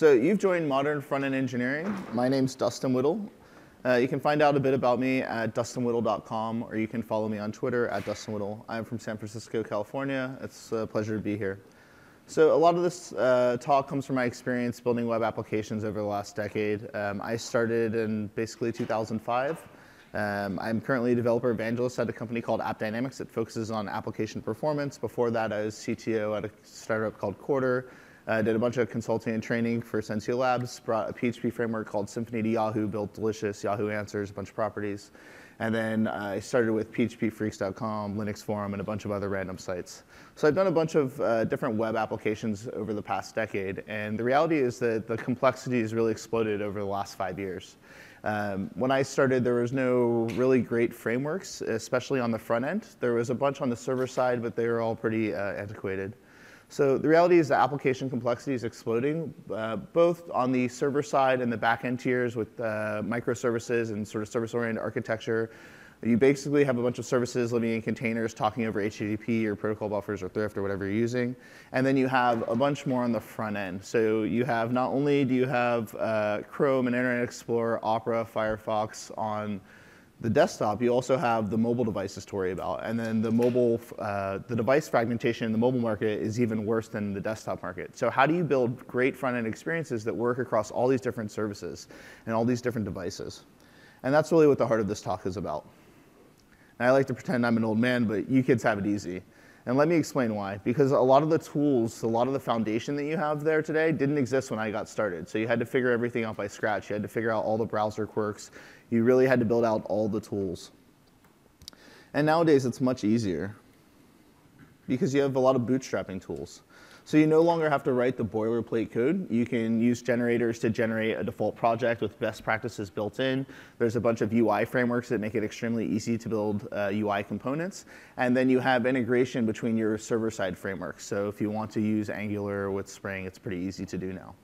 So you've joined Modern Front-End Engineering. My name's Dustin Whittle. You can find out a bit about me at DustinWhittle.com, or you can follow me on Twitter at DustinWhittle. I'm from San Francisco, California. It's a pleasure to be here. So a lot of this talk comes from my experience building web applications over the last decade. I started in basically 2005. I'm currently a developer evangelist at a company called AppDynamics that focuses on application performance. Before that, I was CTO at a startup called Quarter. I did a bunch of consulting and training for Sensio Labs, brought a PHP framework called Symfony to Yahoo, built Delicious, Yahoo Answers, a bunch of properties. And then I started with PHPFreaks.com, Linux Forum, and a bunch of other random sites. So I've done a bunch of different web applications over the past decade. And the reality is that the complexity has really exploded over the last 5 years. When I started, there was no really great frameworks, especially on the front end. There was a bunch on the server side, but they were all pretty antiquated. So the reality is the application complexity is exploding, both on the server side and the back-end tiers with microservices and sort of service-oriented architecture. You basically have a bunch of services living in containers talking over HTTP or protocol buffers or Thrift or whatever you're using. And then you have a bunch more on the front end. So you have, not only do you have Chrome and Internet Explorer, Opera, Firefox on the desktop, you also have the mobile devices to worry about. And then the mobile, the device fragmentation in the mobile market is even worse than the desktop market. So how do you build great front-end experiences that work across all these different services and all these different devices? And that's really what the heart of this talk is about. And I like to pretend I'm an old man, but you kids have it easy. And let me explain why. Because a lot of the tools, a lot of the foundation that you have there today didn't exist when I got started. So you had to figure everything out by scratch. You had to figure out all the browser quirks. You really had to build out all the tools. And nowadays, it's much easier because you have a lot of bootstrapping tools. So you no longer have to write the boilerplate code. You can use generators to generate a default project with best practices built in. There's a bunch of UI frameworks that make it extremely easy to build UI components. And then you have integration between your server-side frameworks. So if you want to use Angular with Spring, it's pretty easy to do now.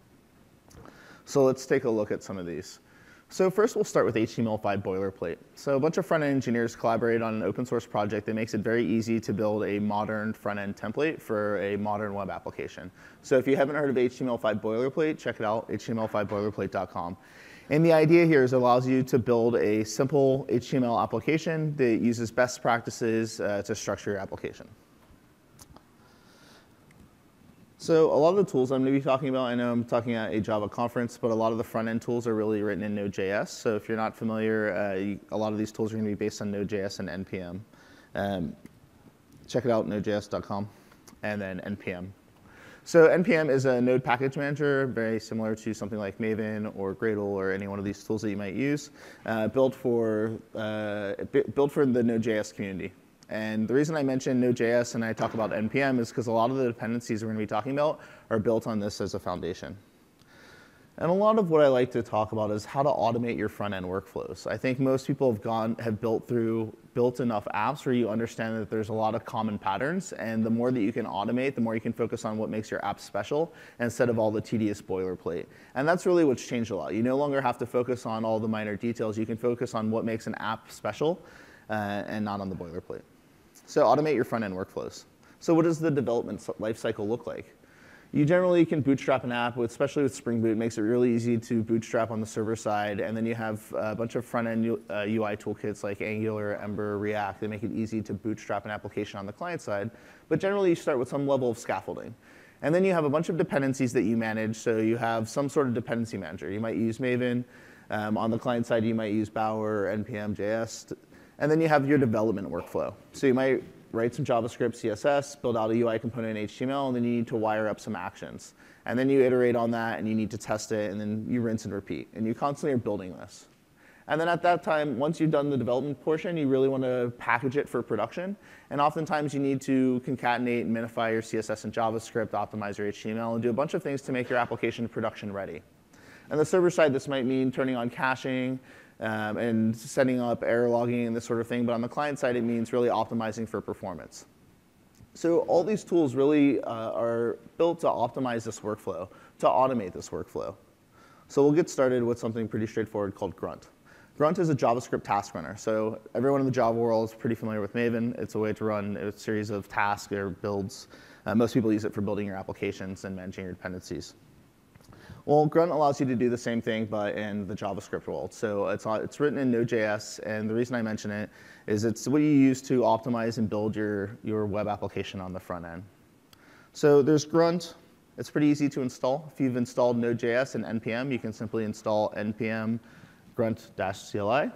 So let's take a look at some of these. So first, we'll start with HTML5 Boilerplate. So a bunch of front-end engineers collaborate on an open-source project that makes it very easy to build a modern front-end template for a modern web application. So if you haven't heard of HTML5 Boilerplate, check it out, HTML5Boilerplate.com. And the idea here is it allows you to build a simple HTML application that uses best practices to structure your application. So a lot of the tools I'm going to be talking about, I know I'm talking at a Java conference, but a lot of the front-end tools are really written in Node.js. So if you're not familiar, a lot of these tools are going to be based on Node.js and NPM. Check it out, Node.js.com, and then NPM. So NPM is a node package manager, very similar to something like Maven or Gradle or any one of these tools that you might use, built for the Node.js community. And the reason I mention Node.js and I talk about NPM is because a lot of the dependencies we're going to be talking about are built on this as a foundation. And a lot of what I like to talk about is how to automate your front-end workflows. I think most people have built enough apps where you understand that there's a lot of common patterns. And the more that you can automate, the more you can focus on what makes your app special instead of all the tedious boilerplate. And that's really what's changed a lot. You no longer have to focus on all the minor details. You can focus on what makes an app special and not on the boilerplate. So automate your front-end workflows. So what does the development lifecycle look like? You generally can bootstrap an app, especially with Spring Boot. It makes it really easy to bootstrap on the server side. And then you have a bunch of front-end UI toolkits like Angular, Ember, React. They make it easy to bootstrap an application on the client side. But generally, you start with some level of scaffolding. And then you have a bunch of dependencies that you manage. So you have some sort of dependency manager. You might use Maven. On the client side, you might use Bower or NPM.js. And then you have your development workflow. So you might write some JavaScript, CSS, build out a UI component in HTML, and then you need to wire up some actions. And then you iterate on that, and you need to test it, and then you rinse and repeat. And you constantly are building this. And then at that time, once you've done the development portion, you really want to package it for production. And oftentimes, you need to concatenate and minify your CSS and JavaScript, optimize your HTML, and do a bunch of things to make your application production ready. And the server side, this might mean turning on caching, and setting up error logging and this sort of thing. But on the client side, it means really optimizing for performance. So all these tools really are built to optimize this workflow, to automate this workflow. So we'll get started with something pretty straightforward called Grunt. Grunt is a JavaScript task runner. So everyone in the Java world is pretty familiar with Maven. It's a way to run a series of tasks or builds. Most people use it for building your applications and managing your dependencies. Well, Grunt allows you to do the same thing, but in the JavaScript world. So it's written in Node.js, and the reason I mention it is it's what you use to optimize and build your web application on the front end. So there's Grunt. It's pretty easy to install. If you've installed Node.js and NPM, you can simply install npm grunt-cli.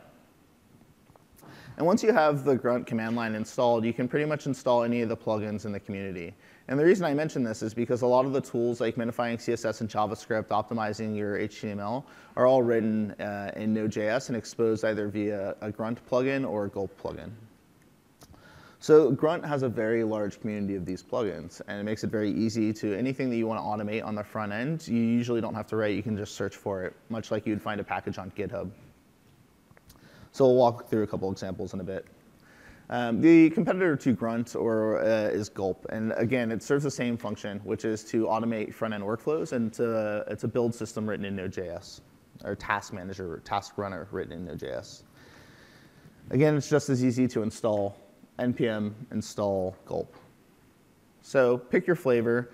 And once you have the Grunt command line installed, you can pretty much install any of the plugins in the community. And the reason I mention this is because a lot of the tools like minifying CSS and JavaScript, optimizing your HTML, are all written in Node.js and exposed either via a Grunt plugin or a Gulp plugin. So Grunt has a very large community of these plugins, and it makes it very easy to anything that you want to automate on the front end. You usually don't have to write. You can just search for it, much like you'd find a package on GitHub. So we'll walk through a couple examples in a bit. The competitor to Grunt is Gulp, and again, it serves the same function, which is to automate front-end workflows, and it's a build system written in Node.js, or task manager, or task runner written in Node.js. Again, it's just as easy to install npm install Gulp. So pick your flavor.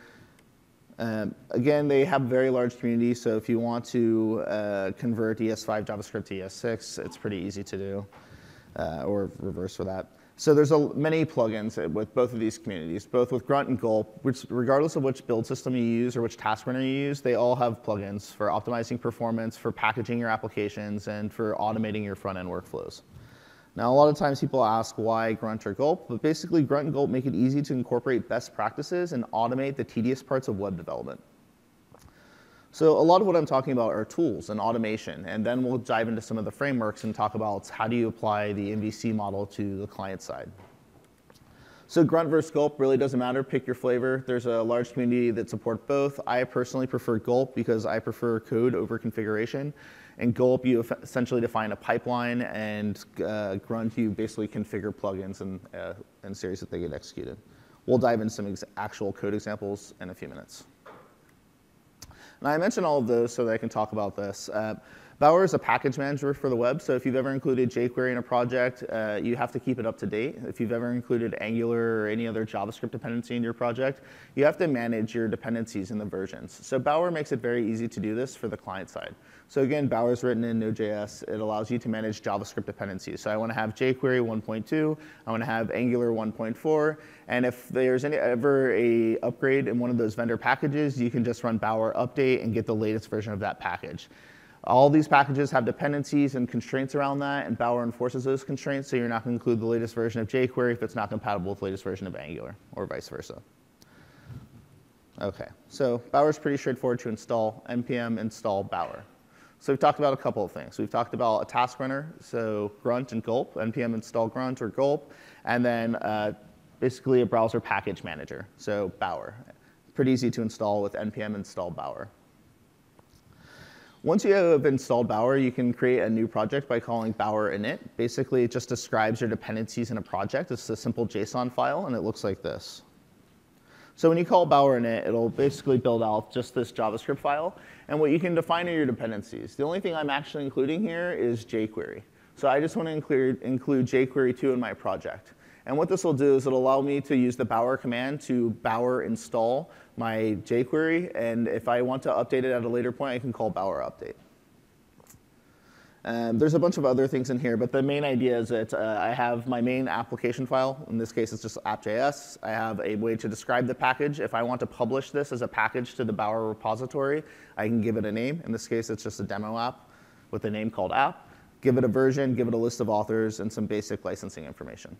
Again, they have a very large community, so if you want to convert ES5 JavaScript to ES6, it's pretty easy to do, or reverse for that. So there's many plugins with both of these communities, both with Grunt and Gulp, which regardless of which build system you use or which task runner you use, they all have plugins for optimizing performance, for packaging your applications, and for automating your front-end workflows. Now, a lot of times people ask why Grunt or Gulp, but basically Grunt and Gulp make it easy to incorporate best practices and automate the tedious parts of web development. So a lot of what I'm talking about are tools and automation, and then we'll dive into some of the frameworks and talk about how do you apply the MVC model to the client side. So Grunt versus Gulp really doesn't matter. Pick your flavor. There's a large community that support both. I personally prefer Gulp because I prefer code over configuration. In Gulp, you essentially define a pipeline, and Grunt, you basically configure plugins and series that they get executed. We'll dive into some actual code examples in a few minutes. And I mentioned all of those so that I can talk about this. Bower is a package manager for the web, so if you've ever included jQuery in a project, you have to keep it up to date. If you've ever included Angular or any other JavaScript dependency in your project, you have to manage your dependencies in the versions. So Bower makes it very easy to do this for the client side. So again, Bower is written in Node.js. It allows you to manage JavaScript dependencies. So I want to have jQuery 1.2, I want to have Angular 1.4, and if there's ever an upgrade in one of those vendor packages, you can just run Bower update and get the latest version of that package. All these packages have dependencies and constraints around that, and Bower enforces those constraints, so you're not going to include the latest version of jQuery if it's not compatible with the latest version of Angular, or vice versa. Okay, so Bower is pretty straightforward to install. npm install Bower. So we've talked about a couple of things. We've talked about a task runner, so Grunt and Gulp, npm install Grunt or Gulp, and then basically a browser package manager, so Bower. Pretty easy to install with npm install Bower. Once you have installed Bower, you can create a new project by calling Bower init. Basically, it just describes your dependencies in a project. It's a simple JSON file, and it looks like this. So when you call Bower init, it'll basically build out just this JavaScript file. And what you can define are your dependencies. The only thing I'm actually including here is jQuery. So I just want to include jQuery 2 in my project. And what this will do is it'll allow me to use the Bower command to Bower install my jQuery, and if I want to update it at a later point, I can call Bower update. There's a bunch of other things in here, but the main idea is that I have my main application file. In this case, it's just app.js. I have a way to describe the package. If I want to publish this as a package to the Bower repository, I can give it a name. In this case, it's just a demo app with a name called app. Give it a version, give it a list of authors, and some basic licensing information.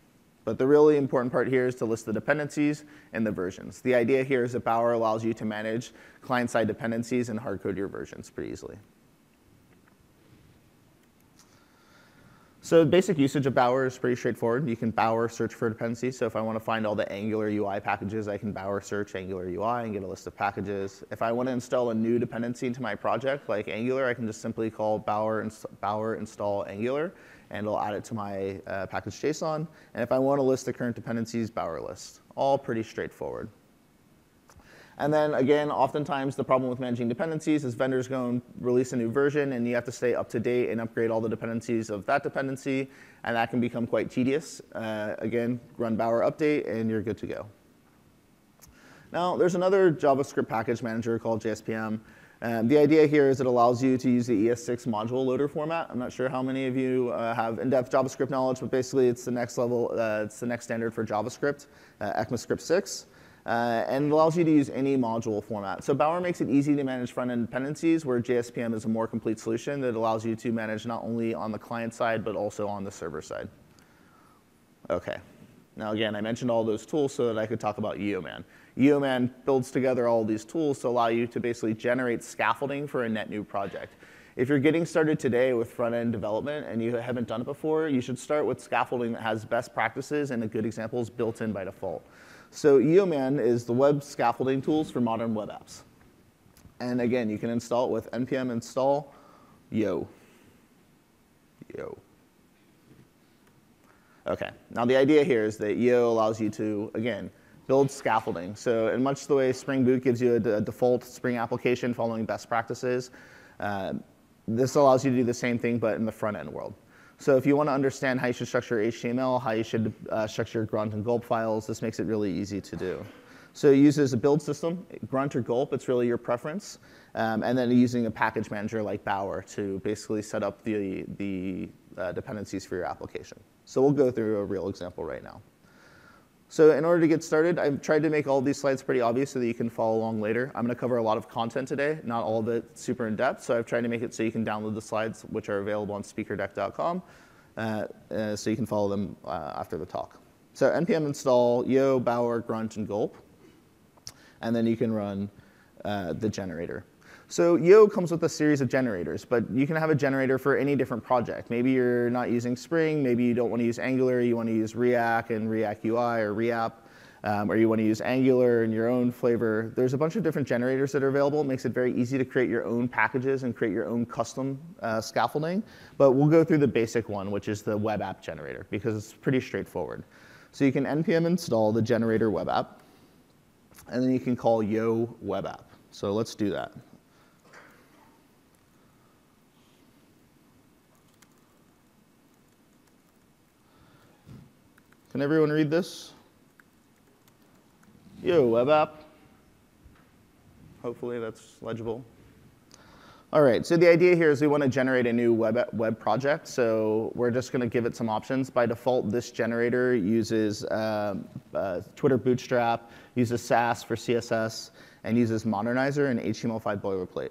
But the really important part here is to list the dependencies and the versions. The idea here is that Bower allows you to manage client-side dependencies and hard-code your versions pretty easily. So basic usage of Bower is pretty straightforward. You can Bower search for dependencies. So if I want to find all the Angular UI packages, I can Bower search Angular UI and get a list of packages. If I want to install a new dependency into my project, like Angular, I can just simply call Bower install Angular, and it'll add it to my package JSON. And if I want to list the current dependencies, Bower list. All pretty straightforward. And then again, oftentimes the problem with managing dependencies is vendors go and release a new version, and you have to stay up to date and upgrade all the dependencies of that dependency, and that can become quite tedious. Again, run Bower update, and you're good to go. Now, there's another JavaScript package manager called JSPM. The idea here is it allows you to use the ES6 module loader format. I'm not sure how many of you have in-depth JavaScript knowledge, but basically it's the next level, it's the next standard for JavaScript, ECMAScript 6, and it allows you to use any module format. So Bower makes it easy to manage front-end dependencies, where JSPM is a more complete solution that allows you to manage not only on the client side, but also on the server side. Okay. Now again, I mentioned all those tools so that I could talk about Yeoman. Yeoman builds together all these tools to allow you to basically generate scaffolding for a net new project. If you're getting started today with front-end development and you haven't done it before, you should start with scaffolding that has best practices and the good examples built in by default. So Yeoman is the web scaffolding tools for modern web apps. And again, you can install it with npm install yo. Okay, now the idea here is that yo allows you to, again, build scaffolding. So in much the way Spring Boot gives you a default Spring application following best practices, this allows you to do the same thing but in the front-end world. So if you want to understand how you should structure HTML, how you should structure Grunt and Gulp files, this makes it really easy to do. So it uses a build system, Grunt or Gulp, it's really your preference, and then using a package manager like Bower to basically set up the dependencies for your application. So we'll go through a real example right now. So in order to get started, I've tried to make all these slides pretty obvious so that you can follow along later. I'm going to cover a lot of content today, not all of it super in-depth, so I've tried to make it so you can download the slides, which are available on speakerdeck.com, so you can follow them after the talk. So npm install yo, Bower, Grunt, and Gulp, and then you can run the generator. So yo comes with a series of generators, but you can have a generator for any different project. Maybe you're not using Spring, maybe you don't want to use Angular, you want to use React and React UI or Reapp, or you want to use Angular in your own flavor. There's a bunch of different generators that are available. It makes it very easy to create your own packages and create your own custom scaffolding, but we'll go through the basic one, which is the web app generator, because it's pretty straightforward. So you can npm install the generator web app, and then you can call yo web app. So let's do that. Can everyone read this? Yo, web app. Hopefully that's legible. All right, so the idea here is we want to generate a new web project, so we're just going to give it some options. By default, this generator uses Twitter Bootstrap, uses SAS for CSS, and uses Modernizr and HTML5 Boilerplate.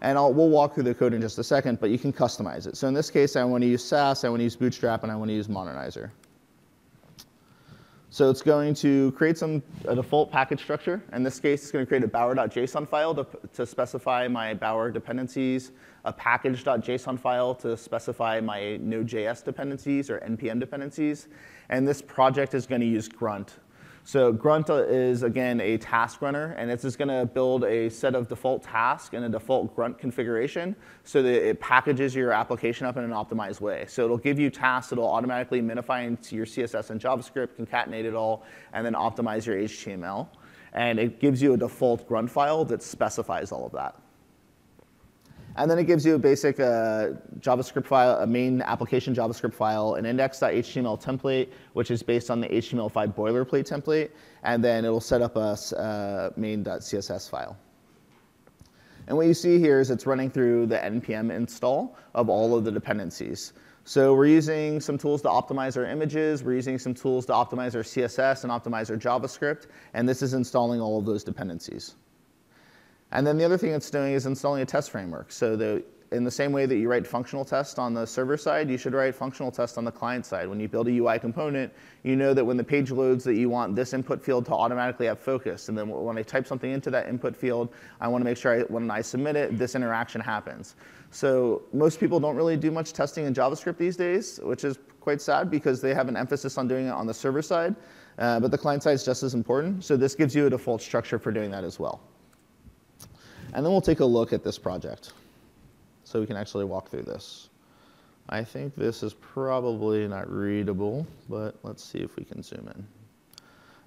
And we'll walk through the code in just a second, but you can customize it. So in this case, I want to use SAS, I want to use Bootstrap, and I want to use Modernizr. So it's going to create a default package structure. In this case, it's going to create a bower.json file to specify my Bower dependencies, a package.json file to specify my Node.js dependencies or NPM dependencies, and this project is going to use Grunt. So Grunt is, again, a task runner, and it's just going to build a set of default tasks and a default Grunt configuration so that it packages your application up in an optimized way. So it'll give you tasks that'll automatically minify into your CSS and JavaScript, concatenate it all, and then optimize your HTML. And it gives you a default Grunt file that specifies all of that. And then it gives you a basic JavaScript file, a main application JavaScript file, an index.html template, which is based on the HTML5 boilerplate template, and then it'll set up a main.css file. And what you see here is it's running through the npm install of all of the dependencies. So we're using some tools to optimize our images, we're using some tools to optimize our CSS and optimize our JavaScript, and this is installing all of those dependencies. And then the other thing it's doing is installing a test framework. So in the same way that you write functional tests on the server side, you should write functional tests on the client side. When you build a UI component, you know that when the page loads that you want this input field to automatically have focus. And then when I type something into that input field, I want to make sure when I submit it, this interaction happens. So most people don't really do much testing in JavaScript these days, which is quite sad because they have an emphasis on doing it on the server side. But the client side is just as important. So this gives you a default structure for doing that as well. And then we'll take a look at this project so we can actually walk through this. I think this is probably not readable, but let's see if we can zoom in.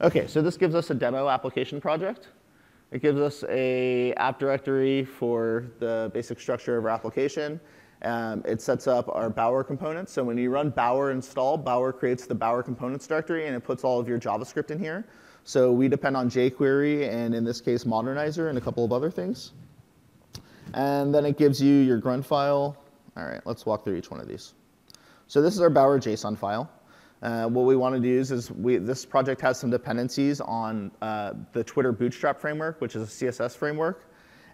Okay, so this gives us a demo application project. It gives us an app directory for the basic structure of our application. It sets up our Bower components. So when you run Bower install, Bower creates the Bower components directory and it puts all of your JavaScript in here. So we depend on jQuery and, in this case, Modernizr and a couple of other things. And then it gives you your grunt file. All right, let's walk through each one of these. So this is our Bower JSON file. What we want to do is this project has some dependencies on the Twitter Bootstrap framework, which is a CSS framework,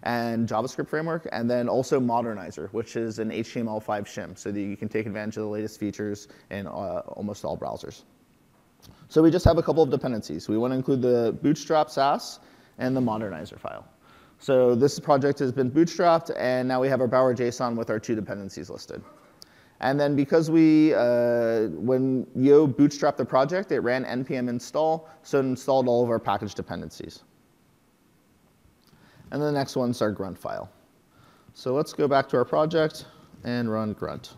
and JavaScript framework, and then also Modernizr, which is an HTML5 shim, so that you can take advantage of the latest features in almost all browsers. So we just have a couple of dependencies. We want to include the Bootstrap SAS and the Modernizr file. So this project has been bootstrapped, and now we have our Bower JSON with our two dependencies listed. And then because we, when yo bootstrapped the project, it ran npm install, so it installed all of our package dependencies. And the next one's our grunt file. So let's go back to our project and run grunt.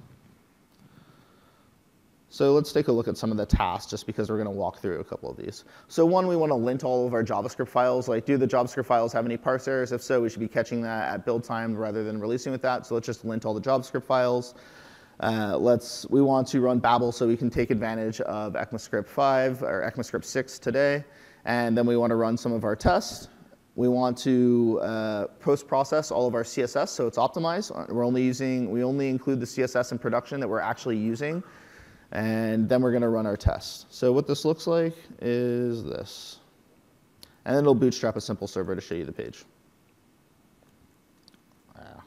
So let's take a look at some of the tasks, just because we're going to walk through a couple of these. So one, we want to lint all of our JavaScript files. Like, do the JavaScript files have any parse errors? If so, we should be catching that at build time rather than releasing with that. So let's just lint all the JavaScript files. We want to run Babel so we can take advantage of ECMAScript 5 or ECMAScript 6 today. And then we want to run some of our tests. We want to post-process all of our CSS so it's optimized. We only include the CSS in production that we're actually using. And then we're going to run our tests. So what this looks like is this. And then it'll bootstrap a simple server to show you the page. Wow.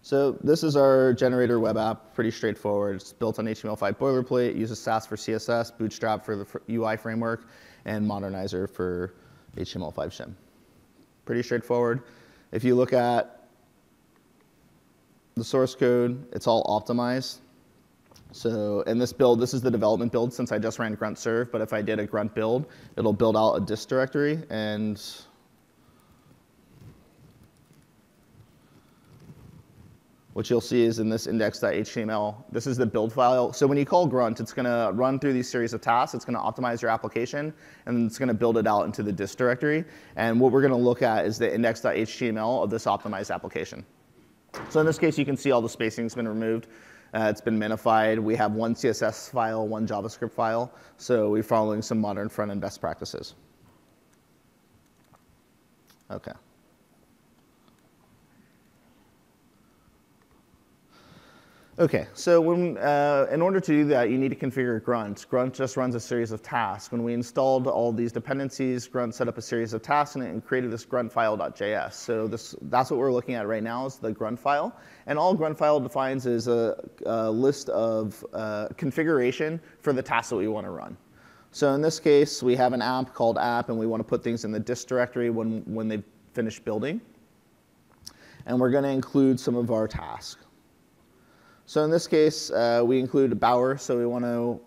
So this is our generator web app, pretty straightforward. It's built on HTML5 boilerplate, uses SAS for CSS, Bootstrap for the UI framework, and Modernizr for HTML5 shim. Pretty straightforward. If you look at the source code, it's all optimized. So in this build, this is the development build since I just ran grunt serve, but if I did a grunt build, it'll build out a dist directory and what you'll see is in this index.html, this is the build file. So when you call grunt, it's going to run through these series of tasks. It's going to optimize your application, and it's going to build it out into the dist directory. And what we're going to look at is the index.html of this optimized application. So in this case, you can see all the spacing's been removed. It's been minified. We have one CSS file, one JavaScript file. So we're following some modern front-end best practices. OK. OK, so when, in order to do that, you need to configure grunt. Grunt just runs a series of tasks. When we installed all these dependencies, grunt set up a series of tasks in it and created this grunt file.js. So that's what we're looking at right now is the grunt file. And all grunt file defines is a list of configuration for the tasks that we want to run. So in this case, we have an app called app, and we want to put things in the dist directory when they finish building. And we're going to include some of our tasks. So in this case, we include Bower, so we want to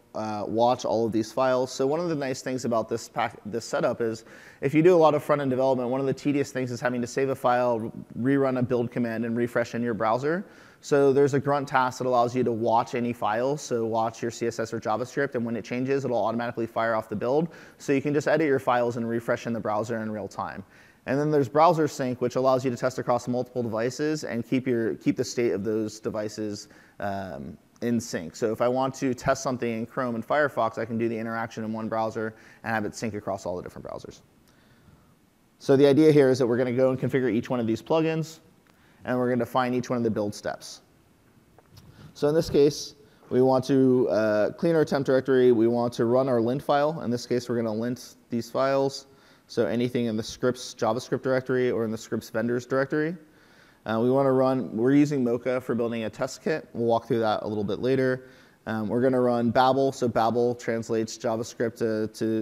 watch all of these files. So one of the nice things about this setup is if you do a lot of front-end development, one of the tedious things is having to save a file, rerun a build command, and refresh in your browser. So there's a grunt task that allows you to watch any files, so watch your CSS or JavaScript, and when it changes, it'll automatically fire off the build. So you can just edit your files and refresh in the browser in real time. And then there's browser sync, which allows you to test across multiple devices and keep the state of those devices in sync. So if I want to test something in Chrome and Firefox, I can do the interaction in one browser and have it sync across all the different browsers. So the idea here is that we're going to go and configure each one of these plugins, and we're going to define each one of the build steps. So in this case, we want to clean our temp directory. We want to run our lint file. In this case, we're going to lint these files. So anything in the scripts JavaScript directory or in the scripts vendors directory. We want to run, we're using Mocha for building a test kit. We'll walk through that a little bit later. We're going to run Babel. So Babel translates JavaScript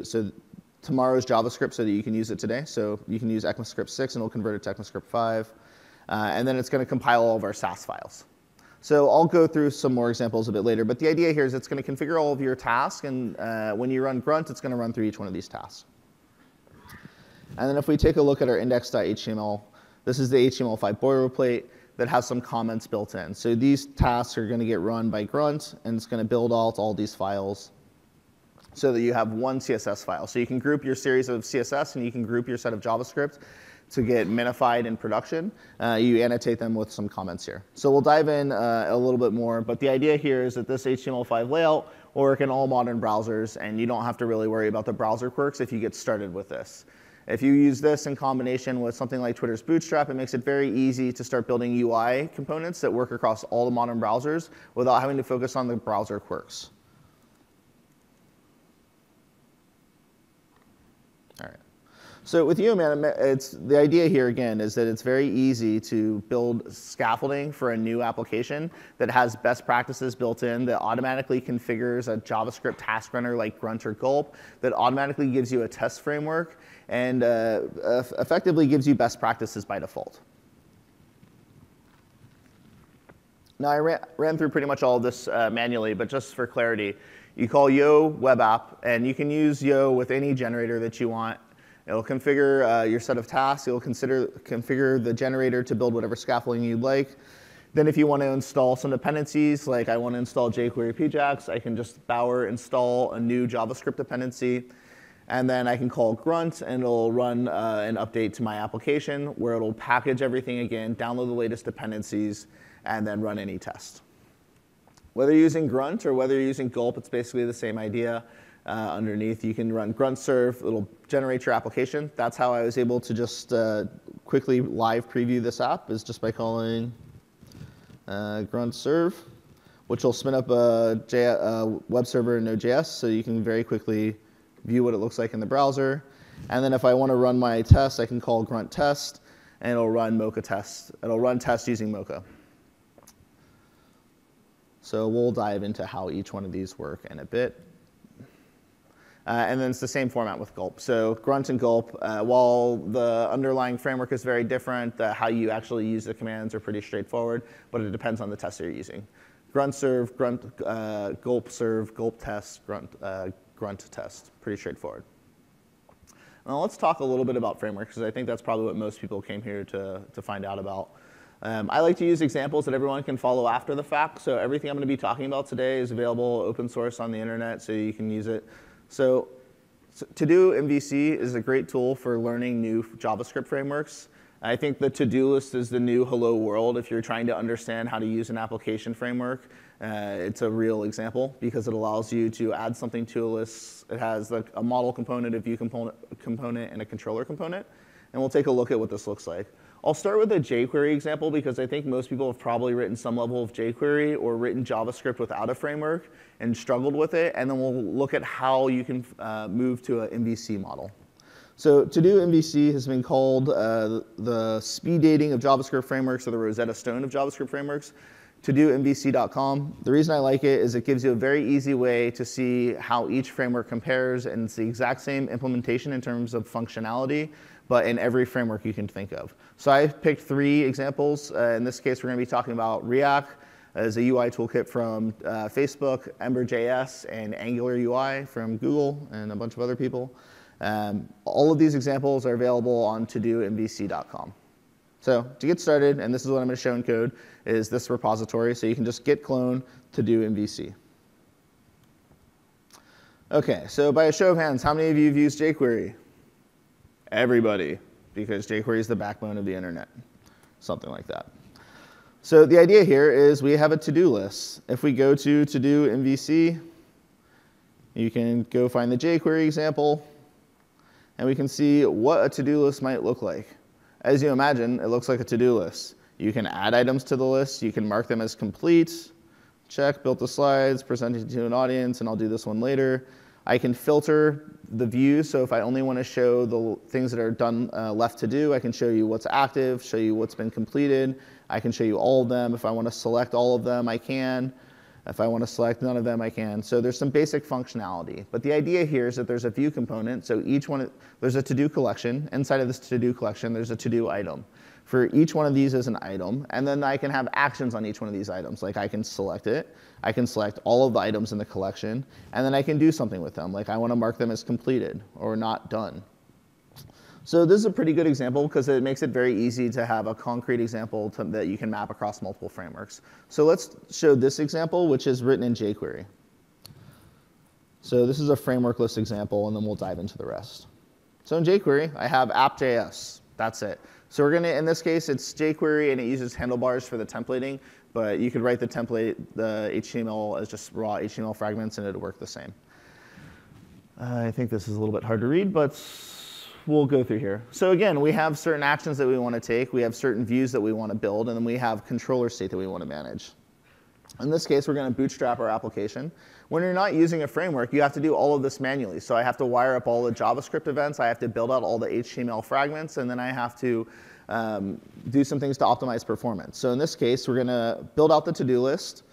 so tomorrow's JavaScript so that you can use it today. So you can use ECMAScript 6 and it'll convert it to ECMAScript 5. And then it's going to compile all of our SAS files. So I'll go through some more examples a bit later. But the idea here is it's going to configure all of your tasks. And when you run grunt, it's going to run through each one of these tasks. And then if we take a look at our index.html, this is the HTML5 boilerplate that has some comments built in. So these tasks are going to get run by grunt, and it's going to build out all these files so that you have one CSS file. So you can group your series of CSS, and you can group your set of JavaScript to get minified in production. You annotate them with some comments here. So we'll dive in a little bit more, but the idea here is that this HTML5 layout will work in all modern browsers, and you don't have to really worry about the browser quirks if you get started with this. If you use this in combination with something like Twitter's Bootstrap, it makes it very easy to start building UI components that work across all the modern browsers without having to focus on the browser quirks. All right. So with Yeoman, it's the idea here again is that it's very easy to build scaffolding for a new application that has best practices built in, that automatically configures a JavaScript task runner like Grunt or Gulp, that automatically gives you a test framework, and effectively gives you best practices by default. Now, I ran through pretty much all of this manually, but just for clarity, you call yo web app, and you can use yo with any generator that you want. It'll configure your set of tasks. It'll configure the generator to build whatever scaffolding you'd like. Then if you want to install some dependencies, like I want to install jQuery PJAX, I can just Bower install a new JavaScript dependency. And then I can call Grunt, and it'll run an update to my application where it'll package everything again, download the latest dependencies, and then run any test. Whether you're using Grunt or whether you're using Gulp, it's basically the same idea. Underneath, you can run grunt serve, it'll generate your application. That's how I was able to just quickly live preview this app, is just by calling grunt serve, which will spin up a web server in Node.js, so you can very quickly view what it looks like in the browser. And then if I want to run my test, I can call grunt test, and it'll run Mocha test. It'll run test using Mocha. So we'll dive into how each one of these work in a bit. And then it's the same format with Gulp. So Grunt and Gulp, while the underlying framework is very different, how you actually use the commands are pretty straightforward, but it depends on the test you're using. Grunt serve, grunt, Gulp serve, Gulp test, grunt, grunt test. Pretty straightforward. Now let's talk a little bit about frameworks, because I think that's probably what most people came here to find out about. I like to use examples that everyone can follow after the fact. So everything I'm going to be talking about today is available open source on the internet, so you can use it. So TodoMVC is a great tool for learning new JavaScript frameworks. I think the to-do list is the new hello world. If you're trying to understand how to use an application framework, it's a real example, because it allows you to add something to a list. It has a model component, a view component, and a controller component. And we'll take a look at what this looks like. I'll start with a jQuery example, because I think most people have probably written some level of jQuery or written JavaScript without a framework and struggled with it, and then we'll look at how you can move to an MVC model. So TodoMVC has been called the speed dating of JavaScript frameworks, or the Rosetta Stone of JavaScript frameworks. TodoMVC.com. The reason I like it is it gives you a very easy way to see how each framework compares, and it's the exact same implementation in terms of functionality, but in every framework you can think of. So I picked three examples. In this case, we're going to be talking about React as a UI toolkit from Facebook, Ember.js, and Angular UI from Google, and a bunch of other people. All of these examples are available on TodoMVC.com. So to get started, and this is what I'm going to show in code, is this repository. So you can just git clone TodoMVC. OK, so by a show of hands, how many of you have used jQuery? Everybody, because jQuery is the backbone of the internet, something like that. So the idea here is we have a to-do list. If we go to TodoMVC, you can go find the jQuery example, and we can see what a to-do list might look like. As you imagine, it looks like a to-do list. You can add items to the list. You can mark them as complete. Check, built the slides, presented to an audience, and I'll do this one later. I can filter the views, so if I only want to show the things that are done left to do, I can show you what's active, show you what's been completed. I can show you all of them. If I want to select all of them, I can. If I want to select none of them, I can. So there's some basic functionality. But the idea here is that there's a view component. So each one, there's a to-do collection. Inside of this to-do collection, there's a to-do item. For each one of these is an item. And then I can have actions on each one of these items. Like I can select it. I can select all of the items in the collection. And then I can do something with them. Like I want to mark them as completed or not done. So this is a pretty good example, because it makes it very easy to have a concrete example that you can map across multiple frameworks. So let's show this example, which is written in jQuery. So this is a framework list example, and then we'll dive into the rest. So in jQuery, I have app.js. That's it. So we're going to, in this case, it's jQuery, and it uses handlebars for the templating. But you could write the template, the HTML, as just raw HTML fragments, and it would work the same. I think this is a little bit hard to read, but we'll go through here. So again, we have certain actions that we want to take. We have certain views that we want to build. And then we have controller state that we want to manage. In this case, we're going to bootstrap our application. When you're not using a framework, you have to do all of this manually. So I have to wire up all the JavaScript events. I have to build out all the HTML fragments. And then I have to do some things to optimize performance. So in this case, we're going to build out the to-do list.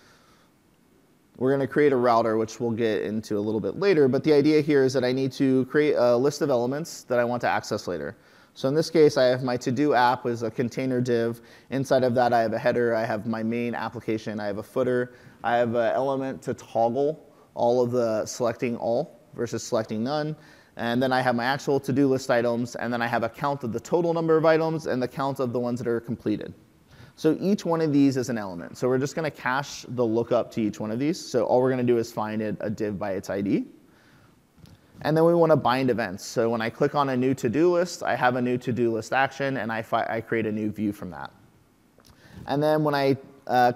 We're going to create a router, which we'll get into a little bit later. But the idea here is that I need to create a list of elements that I want to access later. So in this case, I have my to-do app as a container div. Inside of that, I have a header. I have my main application. I have a footer. I have an element to toggle all of the selecting all versus selecting none. And then I have my actual to-do list items. And then I have a count of the total number of items and the count of the ones that are completed. So each one of these is an element. So we're just going to cache the lookup to each one of these. So all we're going to do is find a div by its ID. And then we want to bind events. So when I click on a new to-do list, I have a new to-do list action, and I create a new view from that. And then when I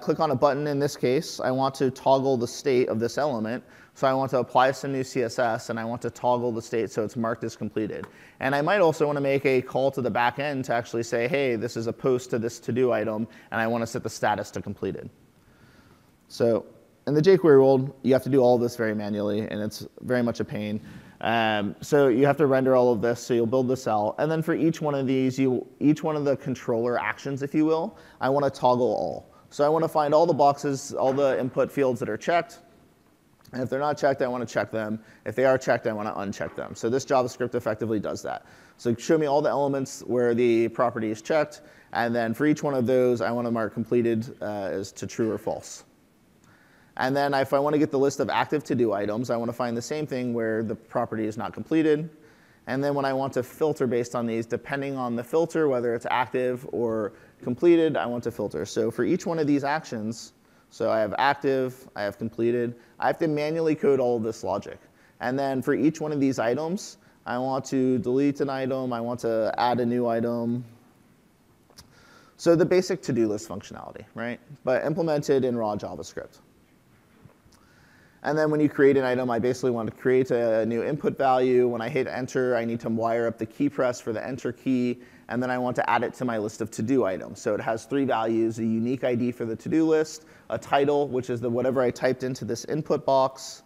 click on a button, in this case, I want to toggle the state of this element. So I want to apply some new CSS, and I want to toggle the state so it's marked as completed. And I might also want to make a call to the back end to actually say, hey, this is a post to this to-do item, and I want to set the status to completed. So in the jQuery world, you have to do all this very manually, and it's very much a pain. So you have to render all of this, so you'll build this out. And then for each one of these, each one of the controller actions, if you will, I want to toggle all. So I want to find all the boxes, all the input fields that are checked. And if they're not checked, I want to check them. If they are checked, I want to uncheck them. So this JavaScript effectively does that. So show me all the elements where the property is checked. And then for each one of those, I want to mark completed as to true or false. And then if I want to get the list of active to-do items, I want to find the same thing where the property is not completed. And then when I want to filter based on these, depending on the filter, whether it's active or completed, I want to filter. So for each one of these actions, so I have active, I have completed, I have to manually code all of this logic. And then for each one of these items, I want to delete an item, I want to add a new item. So the basic to-do list functionality, right? But implemented in raw JavaScript. And then when you create an item, I basically want to create a new input value. When I hit enter, I need to wire up the key press for the enter key. And then I want to add it to my list of to-do items. So it has three values, a unique ID for the to-do list, a title, which is the whatever I typed into this input box,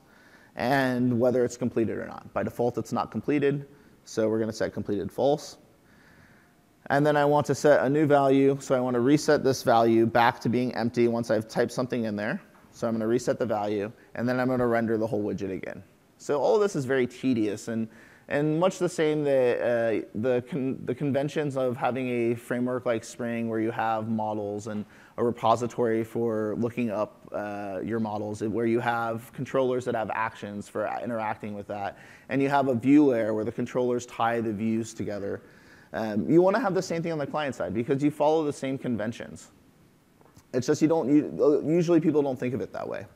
and whether it's completed or not. By default, it's not completed. So we're going to set completed false. And then I want to set a new value. So I want to reset this value back to being empty once I've typed something in there. So I'm going to reset the value, and then I'm going to render the whole widget again. So all of this is very tedious, and much the same that the conventions of having a framework like Spring, where you have models and a repository for looking up your models, where you have controllers that have actions for interacting with that, and you have a view layer where the controllers tie the views together. You want to have the same thing on the client side because you follow the same conventions. It's just usually people don't think of it that way.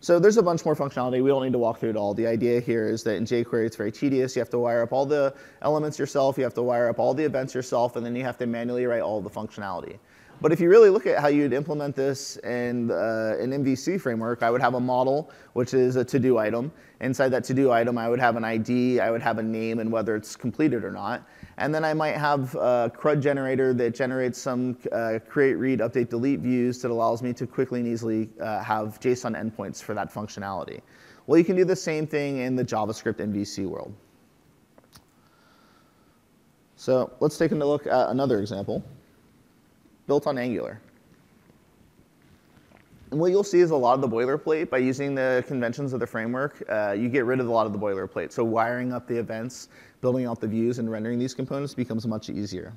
So there's a bunch more functionality. We don't need to walk through it all. The idea here is that in jQuery, it's very tedious. You have to wire up all the elements yourself. You have to wire up all the events yourself. And then you have to manually write all the functionality. But if you really look at how you'd implement this in an MVC framework, I would have a model, which is a to-do item. Inside that to-do item, I would have an ID. I would have a name and whether it's completed or not. And then I might have a CRUD generator that generates some create, read, update, delete views that allows me to quickly and easily have JSON endpoints for that functionality. Well, you can do the same thing in the JavaScript MVC world. So let's take a look at another example built on Angular. And what you'll see is a lot of the boilerplate. By using the conventions of the framework, you get rid of a lot of the boilerplate. So wiring up the events, building out the views, and rendering these components becomes much easier.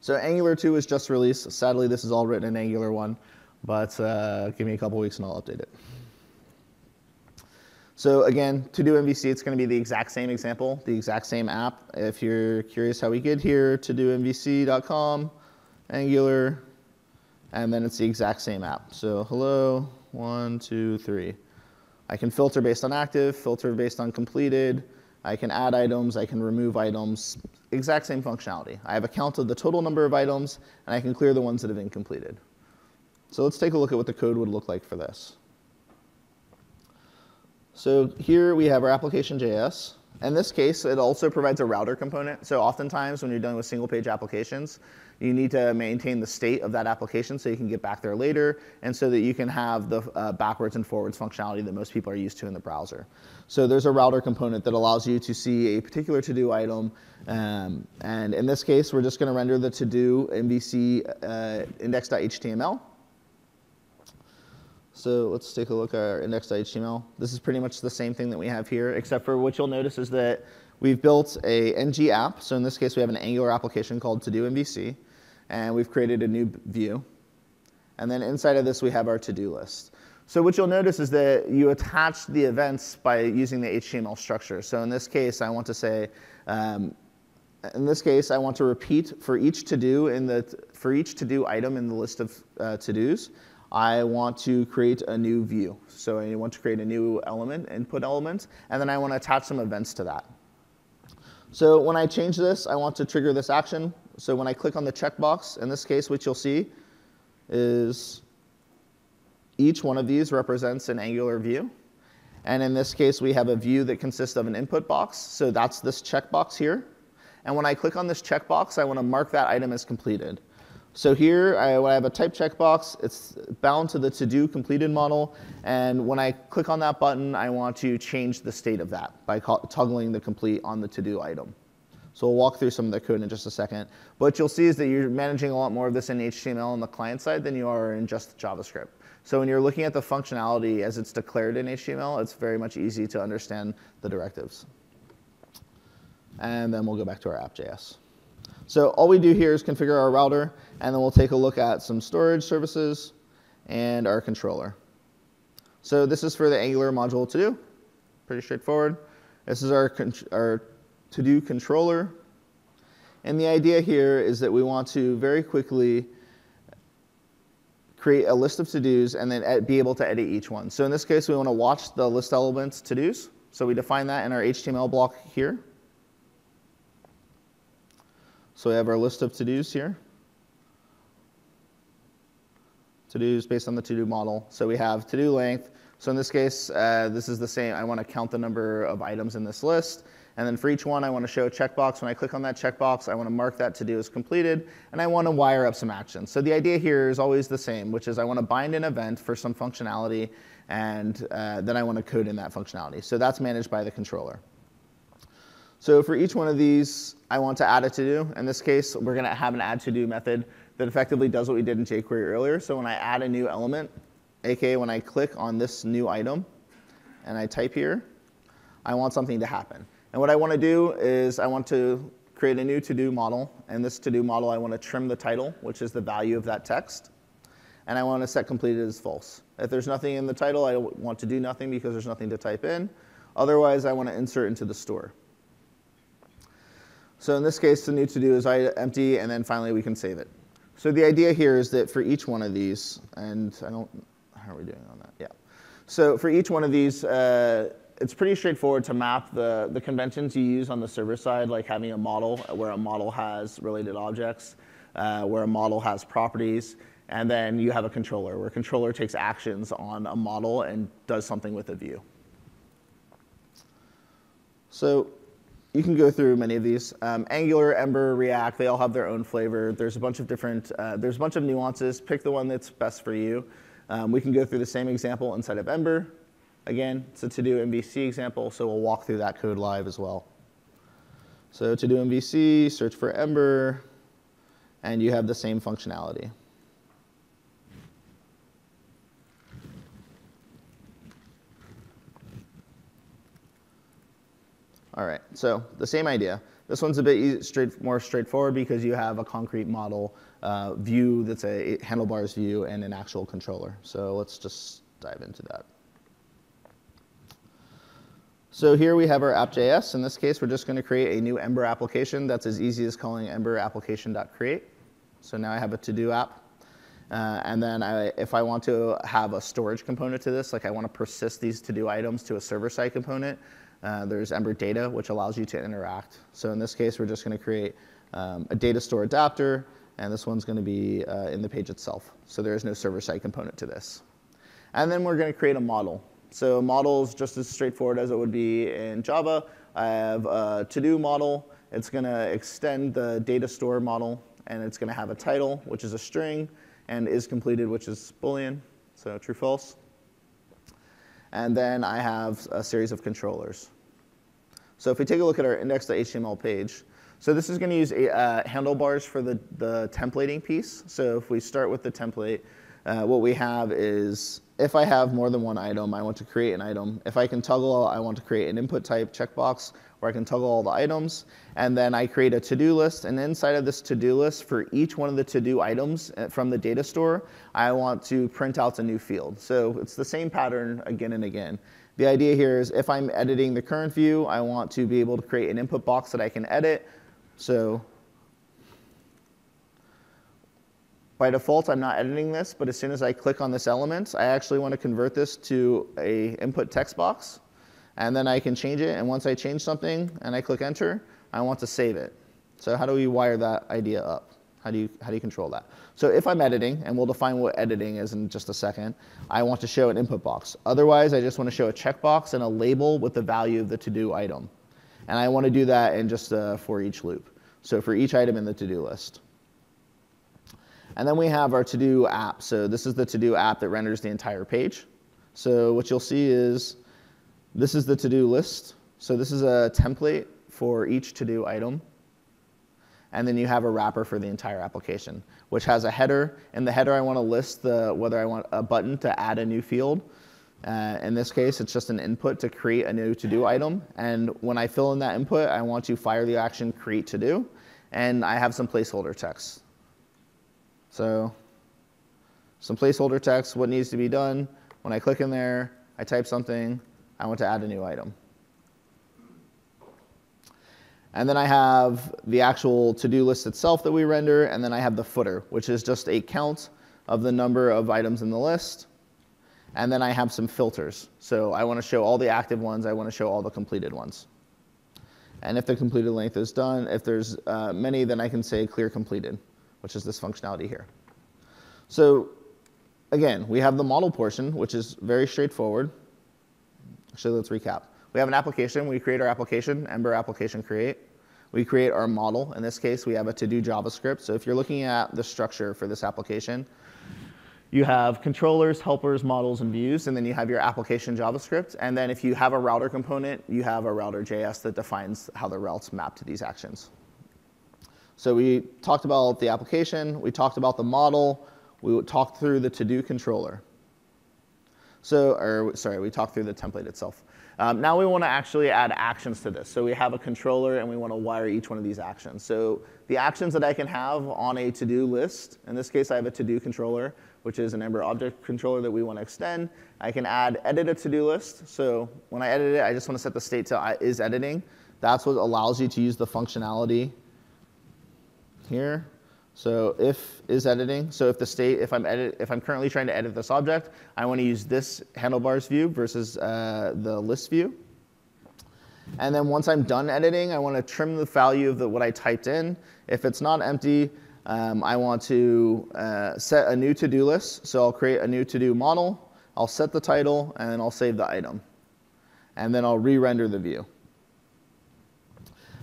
So Angular 2 was just released. Sadly, this is all written in Angular 1. But give me a couple weeks, and I'll update it. So again, to do MVC, it's going to be the exact same example, the exact same app. If you're curious how we get here, TodoMVC.com. Angular, and then it's the exact same app. So hello, 1, 2, 3. I can filter based on active, filter based on completed. I can add items. I can remove items. exact same functionality. I have a count of the total number of items, and I can clear the ones that have been completed. So let's take a look at what the code would look like for this. So here we have our application.js. In this case, it also provides a router component. So oftentimes, when you're dealing with single-page applications, you need to maintain the state of that application so you can get back there later, and so that you can have the backwards and forwards functionality that most people are used to in the browser. So there's a router component that allows you to see a particular to-do item. And in this case, we're just going to render the to-do MVC index.html. So let's take a look at our index.html. This is pretty much the same thing that we have here, except for what you'll notice is that we've built a NG app. So in this case, we have an Angular application called To-Do MVC, and we've created a new view. And then inside of this, we have our to-do list. So what you'll notice is that you attach the events by using the HTML structure. So in this case, I want to say, I want to repeat for each to-do item in the list of to-dos. I want to create a new view. So I want to create a new element, input element, and then I want to attach some events to that. So when I change this, I want to trigger this action. So when I click on the checkbox, in this case, what you'll see is each one of these represents an Angular view. And in this case, we have a view that consists of an input box. So that's this checkbox here. And when I click on this checkbox, I want to mark that item as completed. So here, I have a type checkbox. It's bound to the to-do completed model. And when I click on that button, I want to change the state of that by toggling the complete on the to-do item. So we'll walk through some of the code in just a second. What you'll see is that you're managing a lot more of this in HTML on the client side than you are in just JavaScript. So when you're looking at the functionality as it's declared in HTML, it's very much easy to understand the directives. And then we'll go back to our app.js. So all we do here is configure our router, and then we'll take a look at some storage services and our controller. So this is for the Angular module to do. Pretty straightforward. This is our to-do controller. And the idea here is that we want to very quickly create a list of to-dos and then be able to edit each one. So in this case, we want to watch the list elements to-dos. So we define that in our HTML block here. So we have our list of to-dos here. To-dos based on the to-do model. So we have to-do length. So in this case, this is the same. I want to count the number of items in this list. And then for each one, I want to show a checkbox. When I click on that checkbox, I want to mark that to-do as completed. And I want to wire up some actions. So the idea here is always the same, which is I want to bind an event for some functionality. And then I want to code in that functionality. So that's managed by the controller. So for each one of these, I want to add a to-do. In this case, we're going to have an add to-do method that effectively does what we did in jQuery earlier. So when I add a new element, aka when I click on this new item and I type here, I want something to happen. And what I want to do is I want to create a new to-do model. And this to-do model, I want to trim the title, which is the value of that text. And I want to set completed as false. If there's nothing in the title, I want to do nothing because there's nothing to type in. Otherwise, I want to insert into the store. So in this case, the new to-do is empty, and then finally we can save it. So the idea here is that for each one of these, and I don't, how are we doing on that? Yeah. So for each one of these, it's pretty straightforward to map the conventions you use on the server side, like having a model where a model has related objects, where a model has properties, and then you have a controller, where a controller takes actions on a model and does something with a view. So you can go through many of these. Angular, Ember, React, they all have their own flavor. There's a bunch of different, nuances. Pick the one that's best for you. We can go through the same example inside of Ember. Again, it's a to-do MVC example, so we'll walk through that code live as well. So to-do MVC, search for Ember, and you have the same functionality. All right, so the same idea. This one's a bit more straightforward because you have a concrete model view that's a handlebars view and an actual controller. So let's just dive into that. So here we have our app.js. In this case, we're just going to create a new Ember application. That's as easy as calling Ember application.create. So now I have a to-do app. And then if I want to have a storage component to this, like I want to persist these to-do items to a server-side component, There's Ember data, which allows you to interact. So in this case, we're just going to create a data store adapter, and this one's going to be in the page itself. So there is no server-side component to this. And then we're going to create a model. So model's just as straightforward as it would be in Java. I have a to-do model. It's going to extend the data store model, and it's going to have a title, which is a string, and is completed, which is Boolean, so true, false. And then I have a series of controllers. So if we take a look at our index.html page, so this is going to use handlebars for the templating piece. So if we start with the template, what we have is, if I have more than one item, I want to create an item. If I can toggle, I want to create an input type checkbox, where I can toggle all the items. And then I create a to-do list. And inside of this to-do list, for each one of the to-do items from the data store, I want to print out a new field. So it's the same pattern again and again. The idea here is if I'm editing the current view, I want to be able to create an input box that I can edit. So by default, I'm not editing this. But as soon as I click on this element, I actually want to convert this to an input text box. And then I can change it. And once I change something and I click Enter, I want to save it. So how do we wire that idea up? How do you control that? So if I'm editing, and we'll define what editing is in just a second, I want to show an input box. Otherwise, I just want to show a checkbox and a label with the value of the to-do item. And I want to do that in just for each loop. So for each item in the to-do list. And then we have our to-do app. So this is the to-do app that renders the entire page. So what you'll see is, this is the to-do list. So this is a template for each to-do item. And then you have a wrapper for the entire application, which has a header. In the header, I want to list whether I want a button to add a new field. In this case, it's just an input to create a new to-do item. And when I fill in that input, I want to fire the action create to-do. And I have some placeholder text. So some placeholder text, what needs to be done. When I click in there, I type something. I want to add a new item. And then I have the actual to-do list itself that we render, and then I have the footer, which is just a count of the number of items in the list. And then I have some filters. So I want to show all the active ones. I want to show all the completed ones. And if the completed length is done, if there's many, then I can say clear completed, which is this functionality here. So again, we have the model portion, which is very straightforward. So let's recap. We have an application. We create our application, Ember application create. We create our model. In this case, we have a to-do JavaScript. So if you're looking at the structure for this application, you have controllers, helpers, models, and views. And then you have your application JavaScript. And then if you have a router component, you have a router.js that defines how the routes map to these actions. So we talked about the application. We talked about the model. We talked through the to-do controller. So, we talked through the template itself. Now we want to actually add actions to this. So we have a controller, and we want to wire each one of these actions. So the actions that I can have on a to-do list, in this case, I have a to-do controller, which is an Ember object controller that we want to extend. I can add edit a to-do list. So when I edit it, I just want to set the state to is editing. That's what allows you to use the functionality here. So if is editing, so if the state, if I'm currently trying to edit this object, I want to use this handlebars view versus the list view. And then once I'm done editing, I want to trim the value of what I typed in. If it's not empty, I want to set a new to-do list. So I'll create a new to-do model. I'll set the title, and then I'll save the item. And then I'll re-render the view.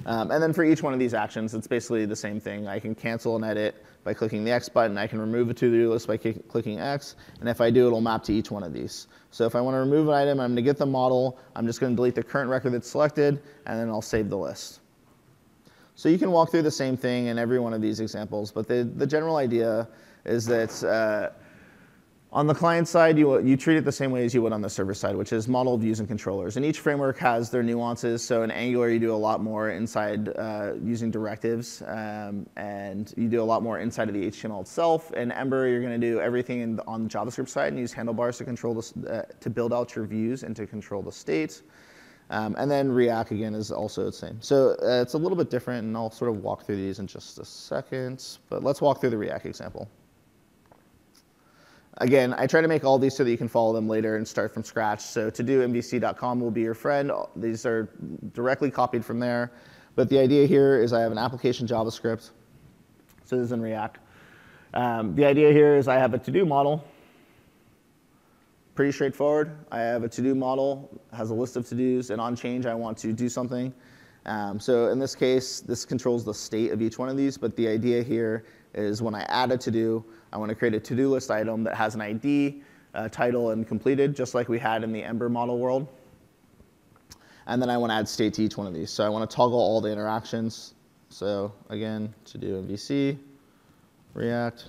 And then for each one of these actions, it's basically the same thing. I can cancel and edit by clicking the X button. I can remove a to-do list by clicking X. And if I do, it'll map to each one of these. So if I want to remove an item, I'm going to get the model. I'm just going to delete the current record that's selected. And then I'll save the list. So you can walk through the same thing in every one of these examples. But the general idea is that on the client side, you treat it the same way as you would on the server side, which is model, views, and controllers. And each framework has their nuances. So in Angular, you do a lot more inside using directives. And you do a lot more inside of the HTML itself. In Ember, you're going to do everything on the JavaScript side and use handlebars to control to build out your views and to control the state. And then React, again, is also the same. So it's a little bit different. And I'll sort of walk through these in just a second. But let's walk through the React example. Again, I try to make all these so that you can follow them later and start from scratch. So TodoMVC.com will be your friend. These are directly copied from there. But the idea here is I have an application JavaScript. So this is in React. The idea here is I have a to-do model. Pretty straightforward. I have a to-do model, has a list of to-dos, and on change I want to do something. So in this case, this controls the state of each one of these, but the idea here is when I add a to-do, I want to create a to-do list item that has an ID, a title, and completed, just like we had in the Ember model world. And then I want to add state to each one of these. So I want to toggle all the interactions. So again, to-do MVC, React,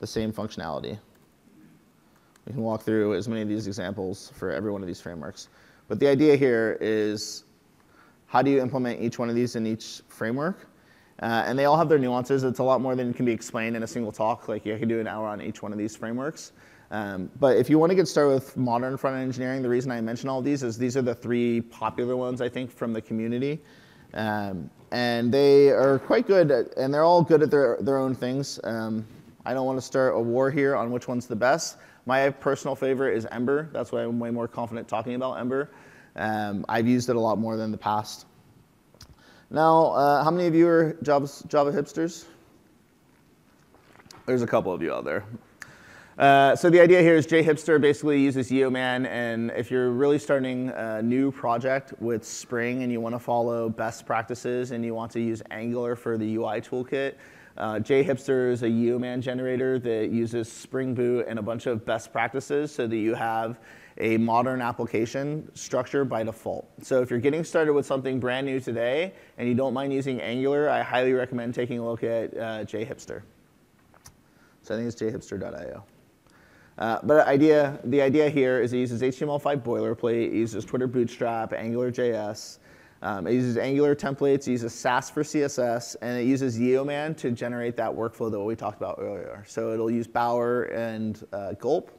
the same functionality. We can walk through as many of these examples for every one of these frameworks. But the idea here is how do you implement each one of these in each framework? And they all have their nuances. It's a lot more than can be explained in a single talk. Like you can do an hour on each one of these frameworks. But if you want to get started with modern front-end engineering, the reason I mention all these is these are the three popular ones, I think, from the community. And they are quite good, and they're all good at their own things. I don't want to start a war here on which one's the best. My personal favorite is Ember. That's why I'm way more confident talking about Ember. I've used it a lot more than the past. Now, how many of you are Java hipsters? There's a couple of you out there. So the idea here is JHipster basically uses Yeoman, and if you're really starting a new project with Spring and you want to follow best practices and you want to use Angular for the UI toolkit, JHipster is a Yeoman generator that uses Spring Boot and a bunch of best practices so that you have a modern application structure by default. So if you're getting started with something brand new today and you don't mind using Angular, I highly recommend taking a look at JHipster. So I think it's jhipster.io. But the idea here is it uses HTML5 Boilerplate, it uses Twitter Bootstrap, Angular.js, it uses Angular templates, it uses SAS for CSS, and it uses Yeoman to generate that workflow that we talked about earlier. So it'll use Bower and Gulp,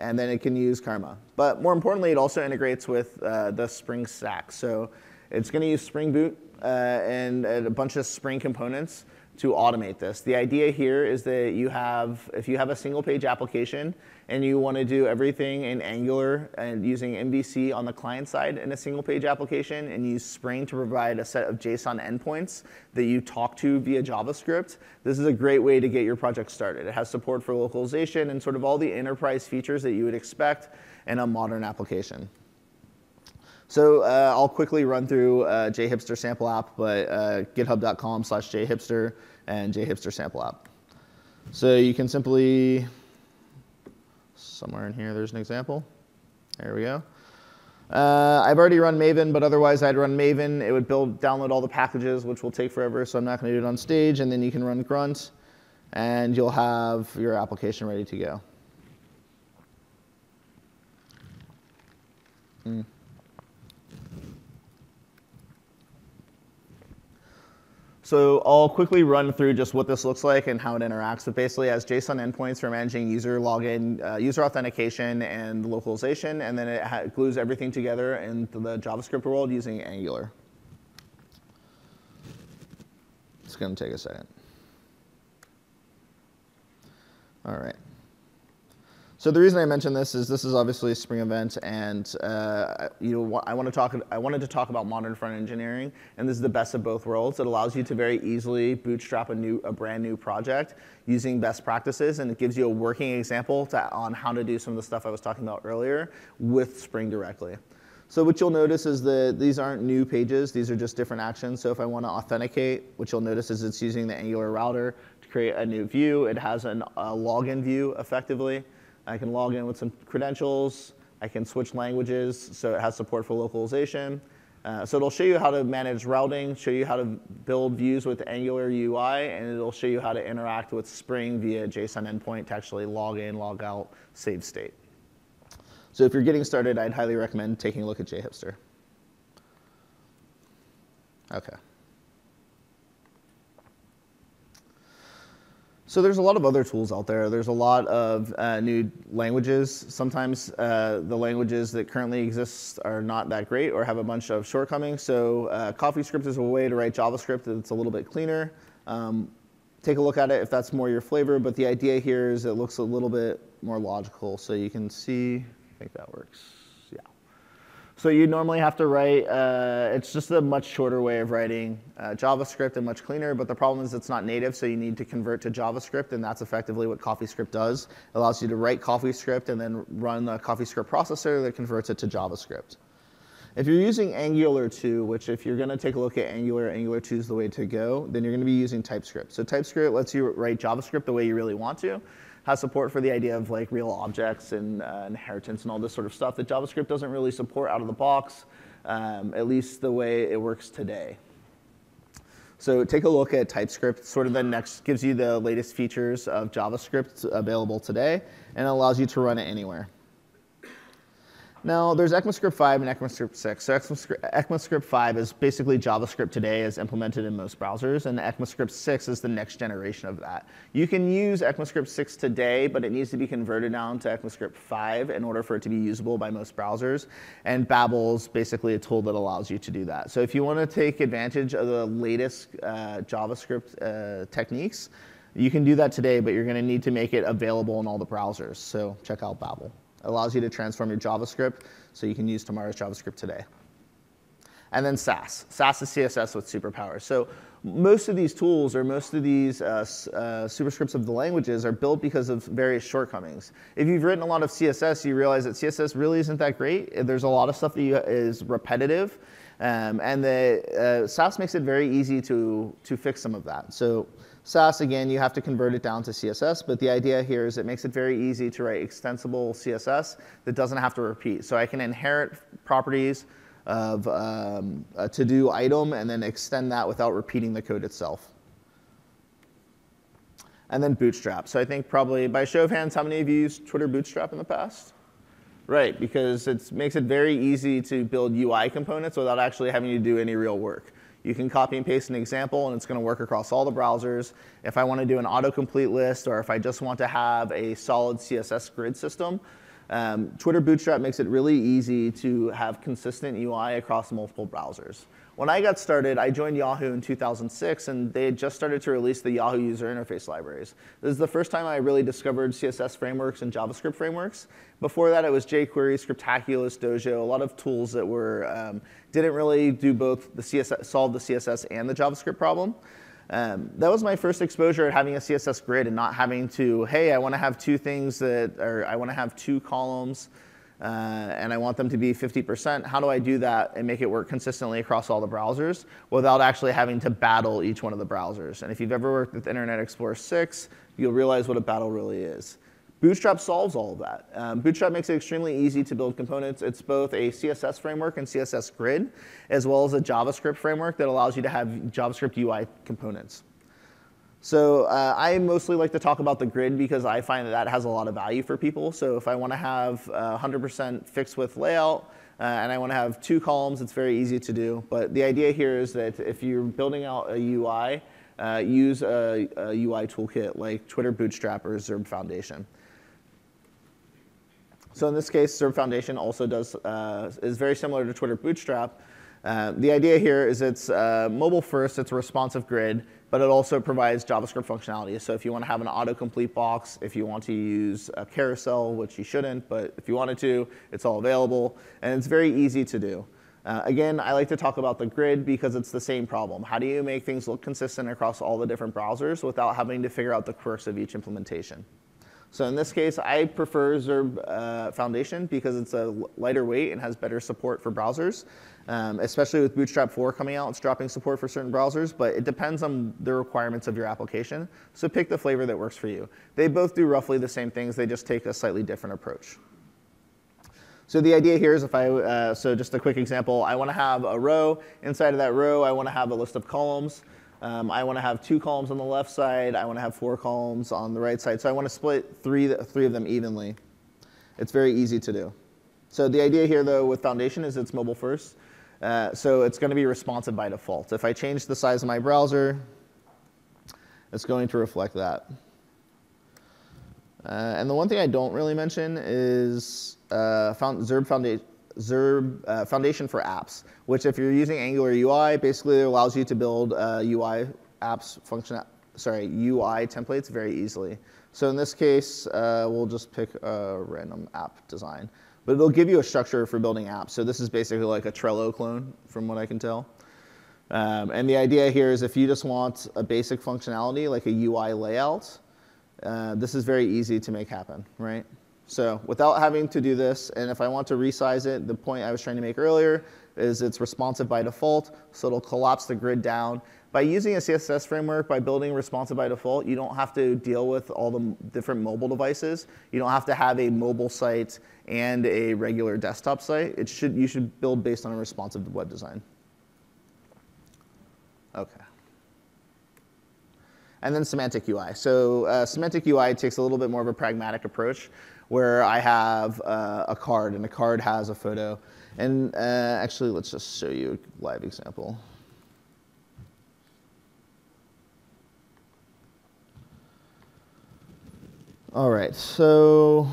and then it can use Karma. But more importantly, it also integrates with the Spring stack. So it's going to use Spring Boot and a bunch of Spring components to automate this. The idea here is that you have, if you have a single page application and you want to do everything in Angular and using MVC on the client side in a single page application and use Spring to provide a set of JSON endpoints that you talk to via JavaScript, this is a great way to get your project started. It has support for localization and sort of all the enterprise features that you would expect in a modern application. So I'll quickly run through JHipster sample app, but github.com/jhipster and JHipster sample app. So you can simply, somewhere in here there's an example. There we go. I've already run Maven, but otherwise I'd run Maven. It would download all the packages, which will take forever, so I'm not going to do it on stage. And then you can run Grunt, and you'll have your application ready to go. So I'll quickly run through just what this looks like and how it interacts. It basically has JSON endpoints for managing user login, user authentication, and localization, and then it glues everything together in the JavaScript world using Angular. It's going to take a second. All right. So the reason I mentioned this is obviously a Spring event, and I wanted to talk about modern front engineering, and this is the best of both worlds. It allows you to very easily bootstrap a brand new project using best practices, and it gives you a working example on how to do some of the stuff I was talking about earlier with Spring directly. So what you'll notice is that these aren't new pages, these are just different actions. So if I want to authenticate, what you'll notice is it's using the Angular router to create a new view. It has a login view effectively. I can log in with some credentials. I can switch languages, so it has support for localization. So it'll show you how to manage routing, show you how to build views with Angular UI, and it'll show you how to interact with Spring via JSON endpoint to actually log in, log out, save state. So if you're getting started, I'd highly recommend taking a look at JHipster. Okay. So there's a lot of other tools out there. There's a lot of new languages. Sometimes the languages that currently exist are not that great or have a bunch of shortcomings. So CoffeeScript is a way to write JavaScript that's a little bit cleaner. Take a look at it if that's more your flavor, but the idea here is it looks a little bit more logical. So you can see, I think that works. Yeah. So you normally have to write, it's just a much shorter way of writing JavaScript and much cleaner, but the problem is it's not native, so you need to convert to JavaScript, and that's effectively what CoffeeScript does. It allows you to write CoffeeScript and then run the CoffeeScript processor that converts it to JavaScript. If you're using Angular 2, which if you're going to take a look at Angular, Angular 2 is the way to go, then you're going to be using TypeScript. So TypeScript lets you write JavaScript the way you really want to, has support for the idea of like real objects and inheritance and all this sort of stuff that JavaScript doesn't really support out of the box, at least the way it works today. So take a look at TypeScript, sort of the next, gives you the latest features of JavaScript available today, and allows you to run it anywhere. Now, there's ECMAScript 5 and ECMAScript 6. So ECMAScript 5 is basically JavaScript today as implemented in most browsers, and ECMAScript 6 is the next generation of that. You can use ECMAScript 6 today, but it needs to be converted down to ECMAScript 5 in order for it to be usable by most browsers, and Babel is basically a tool that allows you to do that. So if you want to take advantage of the latest JavaScript techniques, you can do that today, but you're going to need to make it available in all the browsers. So check out Babel. Allows you to transform your JavaScript so you can use tomorrow's JavaScript today. And then SAS. SAS is CSS with superpowers. So most of these tools or most of these superscripts of the languages are built because of various shortcomings. If you've written a lot of CSS, you realize that CSS really isn't that great. There's a lot of stuff that is repetitive. And the SAS makes it very easy to fix some of that. So SAS, again, you have to convert it down to CSS, but the idea here is it makes it very easy to write extensible CSS that doesn't have to repeat. So I can inherit properties of a to-do item and then extend that without repeating the code itself. And then Bootstrap. So I think probably by show of hands, how many of you used Twitter Bootstrap in the past? Right, because it makes it very easy to build UI components without actually having to do any real work. You can copy and paste an example, and it's going to work across all the browsers. If I want to do an autocomplete list, or if I just want to have a solid CSS grid system, Twitter Bootstrap makes it really easy to have consistent UI across multiple browsers. When I got started, I joined Yahoo in 2006, and they had just started to release the Yahoo user interface libraries. This is the first time I really discovered CSS frameworks and JavaScript frameworks. Before that, it was jQuery, Scriptaculous, Dojo, a lot of tools that were didn't really do both the CSS, solve the CSS and the JavaScript problem. That was my first exposure at having a CSS grid and not having to, hey, I want to have two things that, or I want to have two columns. And I want them to be 50%. How do I do that and make it work consistently across all the browsers without actually having to battle each one of the browsers? And if you've ever worked with Internet Explorer 6, you'll realize what a battle really is. Bootstrap solves all of that. Bootstrap makes it extremely easy to build components. It's both a CSS framework and CSS grid, as well as a JavaScript framework that allows you to have JavaScript UI components. So I mostly like to talk about the grid because I find that has a lot of value for people. So if I want to have 100% fixed width layout and I want to have two columns, it's very easy to do. But the idea here is that if you're building out a UI, use a UI toolkit like Twitter Bootstrap or Zurb Foundation. So in this case, Zurb Foundation also does is very similar to Twitter Bootstrap. The idea here is it's mobile first, it's a responsive grid, but it also provides JavaScript functionality. So if you want to have an autocomplete box, if you want to use a carousel, which you shouldn't, but if you wanted to, it's all available, and it's very easy to do. Again, I like to talk about the grid because it's the same problem. How do you make things look consistent across all the different browsers without having to figure out the quirks of each implementation? So in this case, I prefer Zurb Foundation because it's a lighter weight and has better support for browsers, especially with Bootstrap 4 coming out. It's dropping support for certain browsers, but it depends on the requirements of your application. So pick the flavor that works for you. They both do roughly the same things. They just take a slightly different approach. So the idea here is if I, so just a quick example, I want to have a row. Inside of that row, I want to have a list of columns. I want to have two columns on the left side. I want to have four columns on the right side. So I want to split three of them evenly. It's very easy to do. So the idea here, though, with Foundation is it's mobile first. So it's going to be responsive by default. If I change the size of my browser, it's going to reflect that. And the one thing I don't really mention is Zurb Foundation for apps, which if you're using Angular UI, basically allows you to build UI templates very easily. So in this case, we'll just pick a random app design. But it'll give you a structure for building apps. So this is basically like a Trello clone, from what I can tell. And the idea here is if you just want a basic functionality, like a UI layout, this is very easy to make happen, right? So without having to do this, and if I want to resize it, the point I was trying to make earlier is it's responsive by default, so it'll collapse the grid down. By using a CSS framework, by building responsive by default, you don't have to deal with all the different mobile devices. You don't have to have a mobile site and a regular desktop site. You should build based on a responsive web design. Okay. And then Semantic UI. So Semantic UI takes a little bit more of a pragmatic approach, where I have a card, and the card has a photo. And actually, let's just show you a live example. All right, so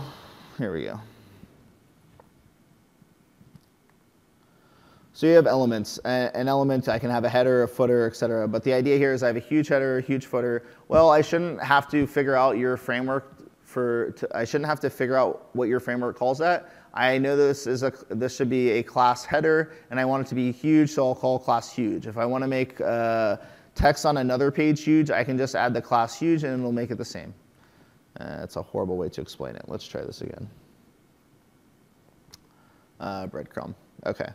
here we go. So you have elements. An element, I can have a header, a footer, et cetera. But the idea here is I have a huge header, a huge footer. Well, I shouldn't have to figure out your framework I shouldn't have to figure out what your framework calls that. I know this should be a class header, and I want it to be huge, so I'll call class huge. If I want to make text on another page huge, I can just add the class huge, and it'll make it the same. It's a horrible way to explain it. Let's try this again. Breadcrumb. Okay.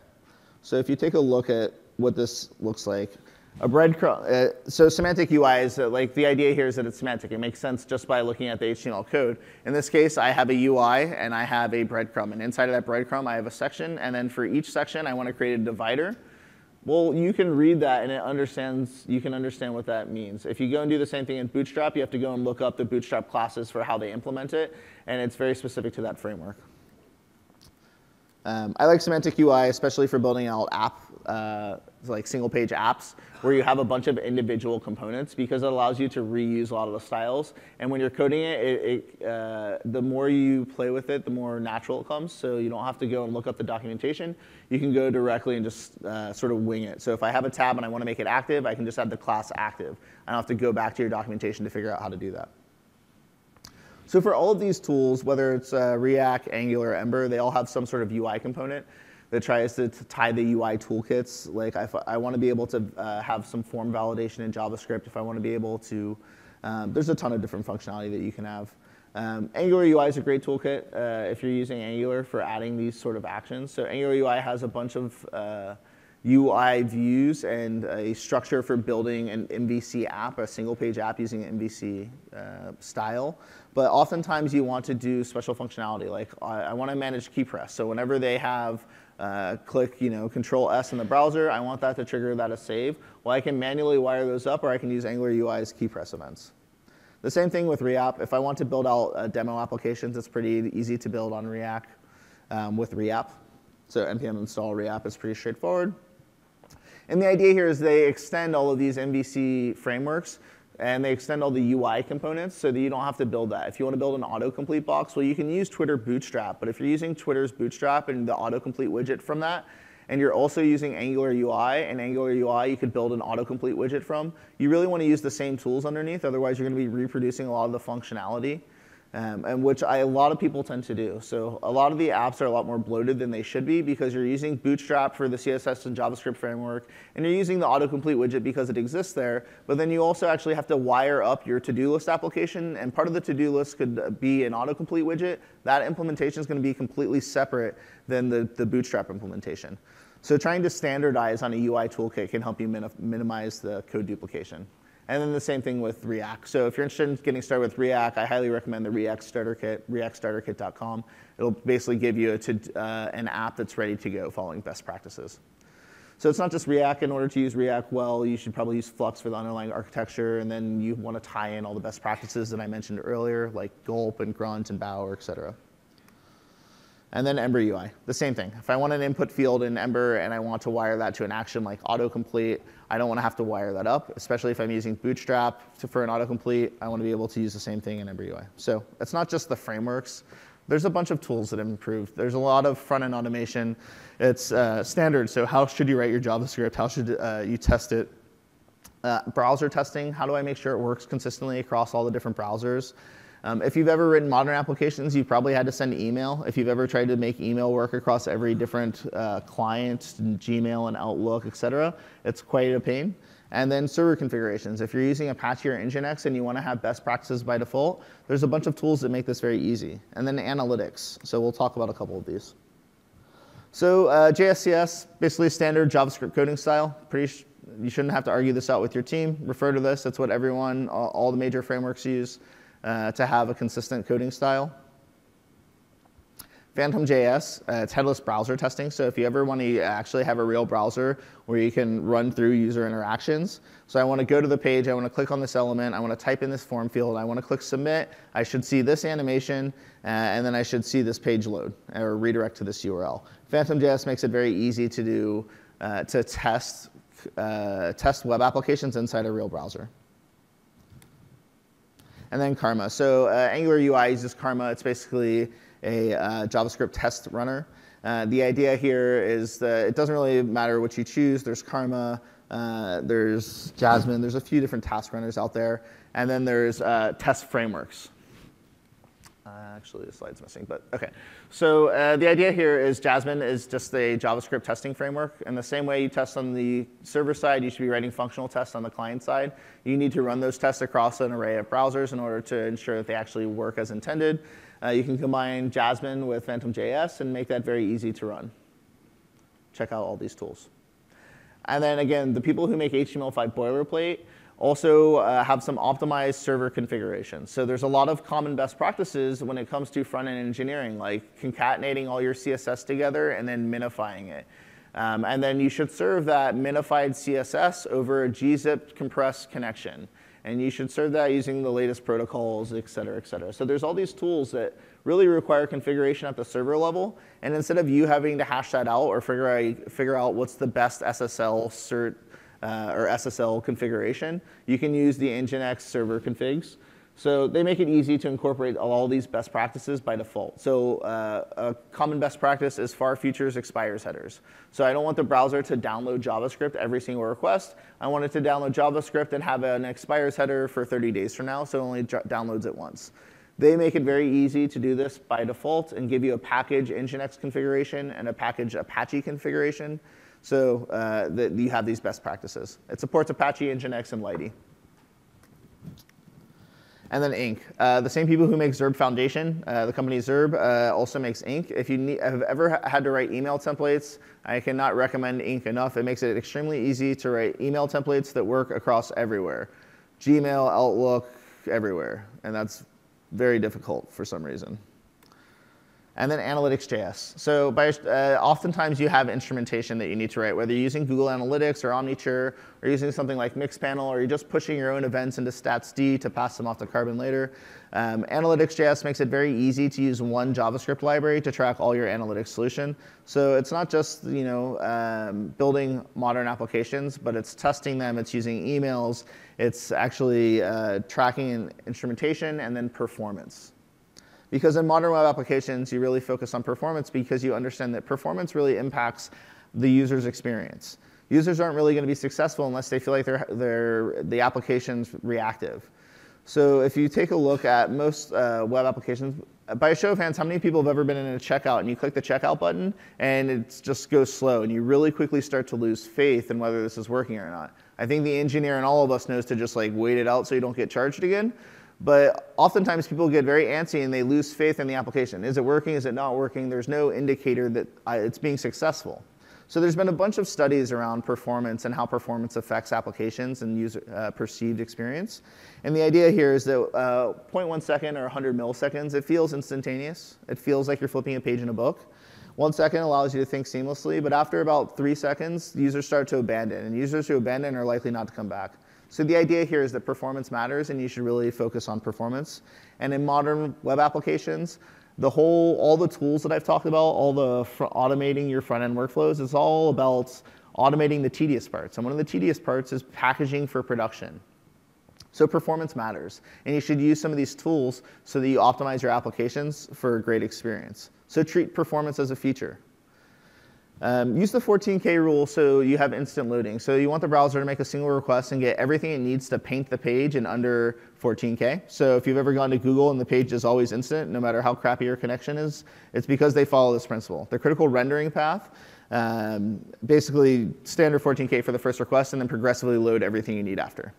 So if you take a look at what this looks like, a breadcrumb. So semantic UI is like the idea here is that it's semantic. It makes sense just by looking at the HTML code. In this case, I have a UI and I have a breadcrumb. And inside of that breadcrumb, I have a section. And then for each section, I want to create a divider. Well, you can read that and it understands. You can understand what that means. If you go and do the same thing in Bootstrap, you have to go and look up the Bootstrap classes for how they implement it. And it's very specific to that framework. I like Semantic UI, especially for building out like single-page apps where you have a bunch of individual components, because it allows you to reuse a lot of the styles. And when you're coding it, the more you play with it, the more natural it comes. So you don't have to go and look up the documentation. You can go directly and just sort of wing it. So if I have a tab and I want to make it active, I can just add the class active. I don't have to go back to your documentation to figure out how to do that. So for all of these tools, whether it's React, Angular, Ember, they all have some sort of UI component that tries to tie the UI toolkits. Like I want to be able to have some form validation in JavaScript. If I want to be able to, there's a ton of different functionality that you can have. Angular UI is a great toolkit if you're using Angular for adding these sort of actions. So Angular UI has a bunch of UI views and a structure for building an MVC app, a single-page app using an MVC style. But oftentimes, you want to do special functionality. Like I want to manage key press. So whenever they have click, Control S in the browser, I want that to trigger that as save. Well, I can manually wire those up, or I can use Angular UI's key press events. The same thing with React. If I want to build out demo applications, it's pretty easy to build on React with React. So npm install React is pretty straightforward. And the idea here is they extend all of these MVC frameworks, and they extend all the UI components so that you don't have to build that. If you want to build an autocomplete box, well, you can use Twitter Bootstrap. But if you're using Twitter's Bootstrap and the autocomplete widget from that, and you're also using Angular UI, and Angular UI you could build an autocomplete widget from, you really want to use the same tools underneath. Otherwise, you're going to be reproducing a lot of the functionality, and which a lot of people tend to do. So a lot of the apps are a lot more bloated than they should be because you're using Bootstrap for the CSS and JavaScript framework, and you're using the autocomplete widget because it exists there, but then you also actually have to wire up your to-do list application, and part of the to-do list could be an autocomplete widget. That implementation is going to be completely separate than the Bootstrap implementation. So trying to standardize on a UI toolkit can help you minimize the code duplication. And then the same thing with React. So if you're interested in getting started with React, I highly recommend the React Starter Kit, reactstarterkit.com. It'll basically give you an app that's ready to go following best practices. So it's not just React. In order to use React well, you should probably use Flux for the underlying architecture, and then you want to tie in all the best practices that I mentioned earlier, like Gulp and Grunt and Bower, et cetera. And then Ember UI, the same thing. If I want an input field in Ember and I want to wire that to an action like autocomplete, I don't want to have to wire that up, especially if I'm using Bootstrap for an autocomplete. I want to be able to use the same thing in Ember UI. So it's not just the frameworks. There's a bunch of tools that have improved. There's a lot of front-end automation. It's standard, so how should you write your JavaScript? How should you test it? Browser testing, how do I make sure it works consistently across all the different browsers? If you've ever written modern applications, you've probably had to send email. If you've ever tried to make email work across every different client, and Gmail and Outlook, et cetera, it's quite a pain. And then server configurations. If you're using Apache or Nginx and you want to have best practices by default, there's a bunch of tools that make this very easy. And then analytics. So we'll talk about a couple of these. So JSCS, basically standard JavaScript coding style. You shouldn't have to argue this out with your team. Refer to this. That's what everyone, all the major frameworks use to have a consistent coding style. PhantomJS, it's headless browser testing. So if you ever want to actually have a real browser where you can run through user interactions. So I want to go to the page. I want to click on this element. I want to type in this form field. I want to click submit. I should see this animation. And then I should see this page load or redirect to this URL. PhantomJS makes it very easy to do to test web applications inside a real browser. And then Karma. So Angular UI uses Karma. It's basically a JavaScript test runner. The idea here is that it doesn't really matter what you choose. There's Karma, there's Jasmine, there's a few different task runners out there. And then there's test frameworks. Actually, the slide's missing, but OK. So the idea here is Jasmine is just a JavaScript testing framework. And the same way you test on the server side, you should be writing functional tests on the client side. You need to run those tests across an array of browsers in order to ensure that they actually work as intended. You can combine Jasmine with PhantomJS and make that very easy to run. Check out all these tools. And then again, the people who make HTML5 Boilerplate also have some optimized server configuration. So there's a lot of common best practices when it comes to front-end engineering, like concatenating all your CSS together and then minifying it. And then you should serve that minified CSS over a gzip compressed connection. And you should serve that using the latest protocols, et cetera, et cetera. So there's all these tools that really require configuration at the server level. And instead of you having to hash that out or figure out what's the best SSL cert, or SSL configuration, you can use the Nginx server configs. So they make it easy to incorporate all these best practices by default. So a common best practice is var futures expires headers. So I don't want the browser to download JavaScript every single request. I want it to download JavaScript and have an expires header for 30 days from now, so it only downloads it once. They make it very easy to do this by default and give you a package Nginx configuration and a package Apache configuration. So that you have these best practices. It supports Apache, Nginx, and Lite. And then Inc. The same people who make Zurb Foundation, the company Zurb, also makes Inc. If you have ever had to write email templates, I cannot recommend Inc. enough. It makes it extremely easy to write email templates that work across everywhere. Gmail, Outlook, everywhere. And that's very difficult for some reason. And then Analytics.js. So oftentimes you have instrumentation that you need to write, whether you're using Google Analytics or Omniture or using something like Mixpanel or you're just pushing your own events into StatsD to pass them off to Carbon later. Analytics.js makes it very easy to use one JavaScript library to track all your analytics solution. So it's not just building modern applications, but it's testing them, it's using emails, it's actually tracking and instrumentation and then performance. Because in modern web applications, you really focus on performance because you understand that performance really impacts the user's experience. Users aren't really going to be successful unless they feel like the application's reactive. So if you take a look at most web applications, by a show of hands, how many people have ever been in a checkout and you click the checkout button and it just goes slow and you really quickly start to lose faith in whether this is working or not? I think the engineer in all of us knows to just like wait it out so you don't get charged again. But oftentimes, people get very antsy, and they lose faith in the application. Is it working? Is it not working? There's no indicator that it's being successful. So there's been a bunch of studies around performance and how performance affects applications and user perceived experience. And the idea here is that 0.1 second or 100 milliseconds, it feels instantaneous. It feels like you're flipping a page in a book. 1 second allows you to think seamlessly. But after about 3 seconds, users start to abandon. And users who abandon are likely not to come back. So the idea here is that performance matters, and you should really focus on performance. And in modern web applications, all the tools that I've talked about, all the automating your front-end workflows, it's all about automating the tedious parts. And one of the tedious parts is packaging for production. So performance matters. And you should use some of these tools so that you optimize your applications for a great experience. So treat performance as a feature. Use the 14K rule so you have instant loading. So you want the browser to make a single request and get everything it needs to paint the page in under 14K. So if you've ever gone to Google and the page is always instant, no matter how crappy your connection is, it's because they follow this principle. The critical rendering path, basically standard 14K for the first request and then progressively load everything you need after.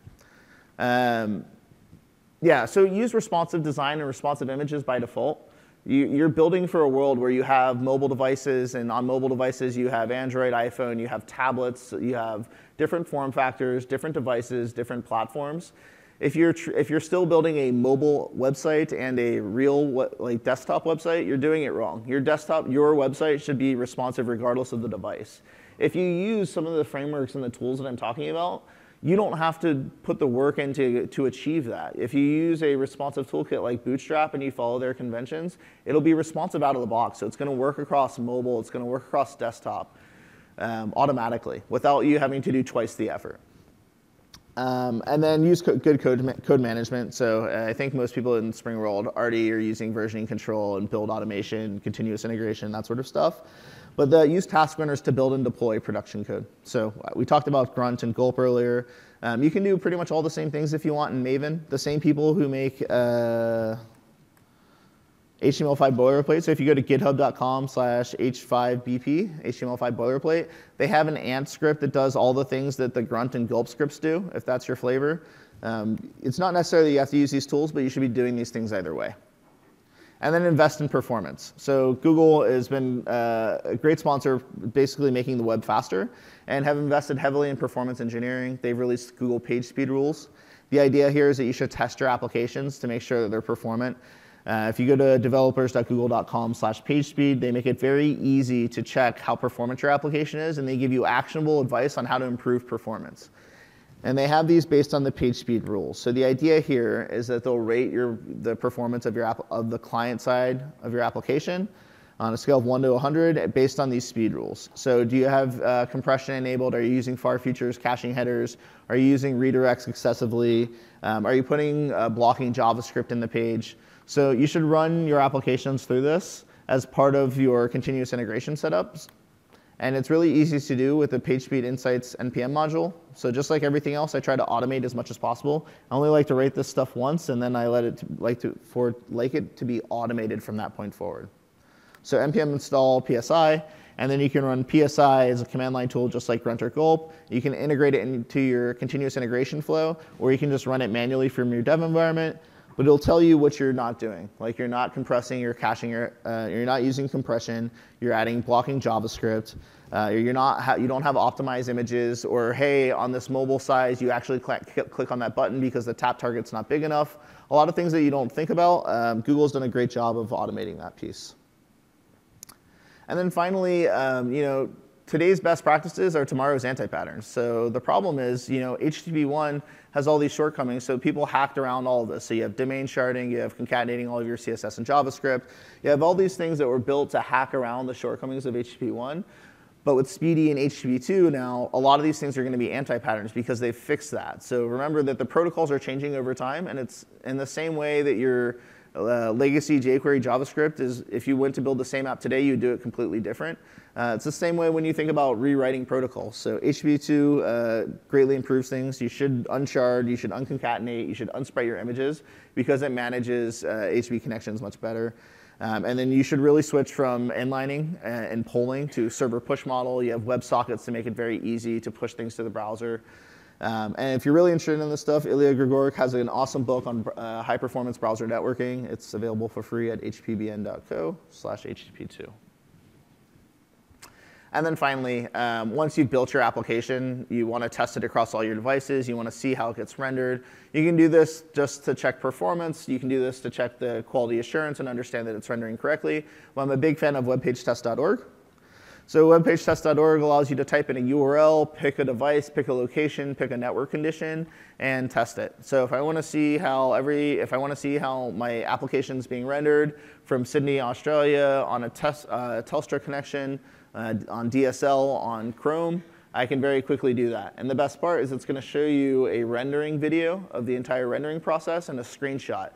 Yeah, so use responsive design and responsive images by default. You're building for a world where you have mobile devices, and on mobile devices you have Android, iPhone, you have tablets, you have different form factors, different devices, different platforms. If you're still building a mobile website and a real like desktop website, you're doing it wrong. Your website should be responsive regardless of the device. If you use some of the frameworks and the tools that I'm talking about, you don't have to put the work into to achieve that. If you use a responsive toolkit like Bootstrap and you follow their conventions, it'll be responsive out of the box. So it's going to work across mobile, it's going to work across desktop automatically without you having to do twice the effort. And then use good code management. So I think most people in Spring World already are using versioning control and build automation, continuous integration, that sort of stuff. But use task runners to build and deploy production code. So we talked about Grunt and Gulp earlier. You can do pretty much all the same things if you want in Maven. The same people who make HTML5 Boilerplate. So if you go to github.com/h5bp, HTML5 Boilerplate, they have an Ant script that does all the things that the Grunt and Gulp scripts do, if that's your flavor. It's not necessarily you have to use these tools, but you should be doing these things either way. And then invest in performance. So Google has been a great sponsor, basically making the web faster, and have invested heavily in performance engineering. They've released Google PageSpeed rules. The idea here is that you should test your applications to make sure that they're performant. If you go to developers.google.com/PageSpeed, they make it very easy to check how performant your application is, and they give you actionable advice on how to improve performance. And they have these based on the page speed rules. So the idea here is that they'll rate the performance of the client side of your application on a scale of 1 to 100 based on these speed rules. So do you have compression enabled? Are you using far features, caching headers? Are you using redirects excessively? Are you putting blocking JavaScript in the page? So you should run your applications through this as part of your continuous integration setups. And it's really easy to do with the PageSpeed Insights NPM module. So just like everything else, I try to automate as much as possible. I only like to rate this stuff once, and then I let it to be automated from that point forward. So npm install PSI, and then you can run PSI as a command line tool just like Grunt or Gulp. You can integrate it into your continuous integration flow, or you can just run it manually from your dev environment. But it'll tell you what you're not doing. Like you're not compressing, you're caching, you're not using compression, you're adding blocking JavaScript, you don't have optimized images, or hey, on this mobile size, you actually click on that button because the tap target's not big enough. A lot of things that you don't think about. Google's done a great job of automating that piece. And then finally, today's best practices are tomorrow's anti-patterns. So the problem is, HTTP1 has all these shortcomings, so people hacked around all of this. So you have domain sharding, you have concatenating all of your CSS and JavaScript. You have all these things that were built to hack around the shortcomings of HTTP1. But with Speedy and HTTP2 now, a lot of these things are going to be anti-patterns because they've fixed that. So remember that the protocols are changing over time, and it's in the same way that your legacy jQuery JavaScript is, if you went to build the same app today, you'd do it completely different. It's the same way when you think about rewriting protocols. So HTTP2 greatly improves things. You should unshard, you should unconcatenate, you should unsprite your images because it manages HTTP connections much better. And then you should really switch from inlining and polling to server push model. You have WebSockets to make it very easy to push things to the browser. And if you're really interested in this stuff, Ilya Grigoruk has an awesome book on high-performance browser networking. It's available for free at hpbn.co/http2. And then finally, once you've built your application, you want to test it across all your devices. You want to see how it gets rendered. You can do this just to check performance. You can do this to check the quality assurance and understand that it's rendering correctly. Well, I'm a big fan of webpagetest.org. So webpagetest.org allows you to type in a URL, pick a device, pick a location, pick a network condition, and test it. So if I want to see how my application's being rendered from Sydney, Australia, on a Telstra connection, on DSL, on Chrome, I can very quickly do that. And the best part is it's going to show you a rendering video of the entire rendering process and a screenshot.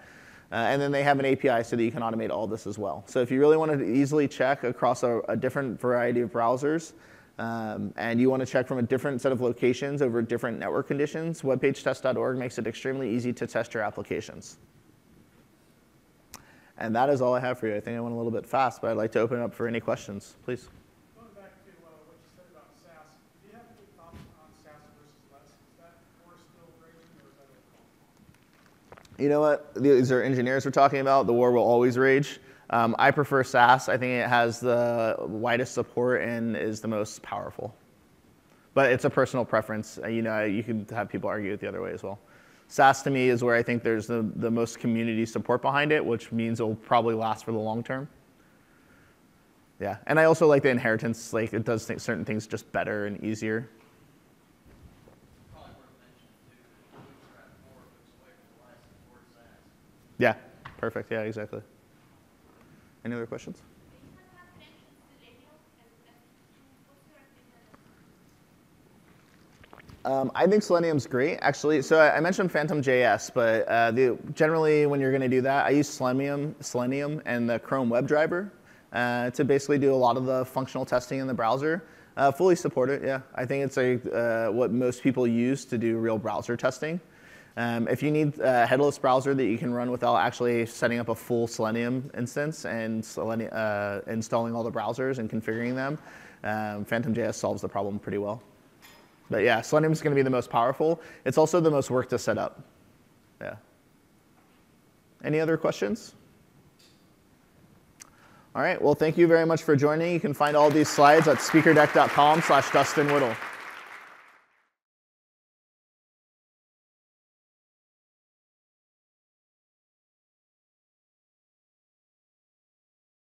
And then they have an API so that you can automate all this as well. So if you really want to easily check across a different variety of browsers, and you want to check from a different set of locations over different network conditions, webpagetest.org makes it extremely easy to test your applications. And that is all I have for you. I think I went a little bit fast, but I'd like to open it up for any questions. Please. Going back to what you said about SAS, do you have any thoughts on SAS versus less? Is that core still raging, or is that a call? You know what? These are engineers we're talking about. The war will always rage. I prefer SAS. I think it has the widest support and is the most powerful. But it's a personal preference. You know, you can have people argue it the other way as well. SAS to me is where I think there's the most community support behind it, which means it will probably last for the long term. Yeah, and I also like the inheritance. Like it does certain things just better and easier. Probably worth mentioning too, Bootstrap 4 looks way less than SAS. Yeah, perfect. Yeah, exactly. Any other questions? I think Selenium's great, actually. So I mentioned PhantomJS, but generally when you're going to do that, I use Selenium and the Chrome WebDriver to basically do a lot of the functional testing in the browser. Fully support it, yeah. I think it's what most people use to do real browser testing. If you need a headless browser that you can run without actually setting up a full Selenium instance and installing all the browsers and configuring them, PhantomJS solves the problem pretty well. But yeah, Selenium is going to be the most powerful. It's also the most work to set up. Yeah. Any other questions? All right. Well, thank you very much for joining. You can find all these slides at speakerdeck.com/DustinWhittle.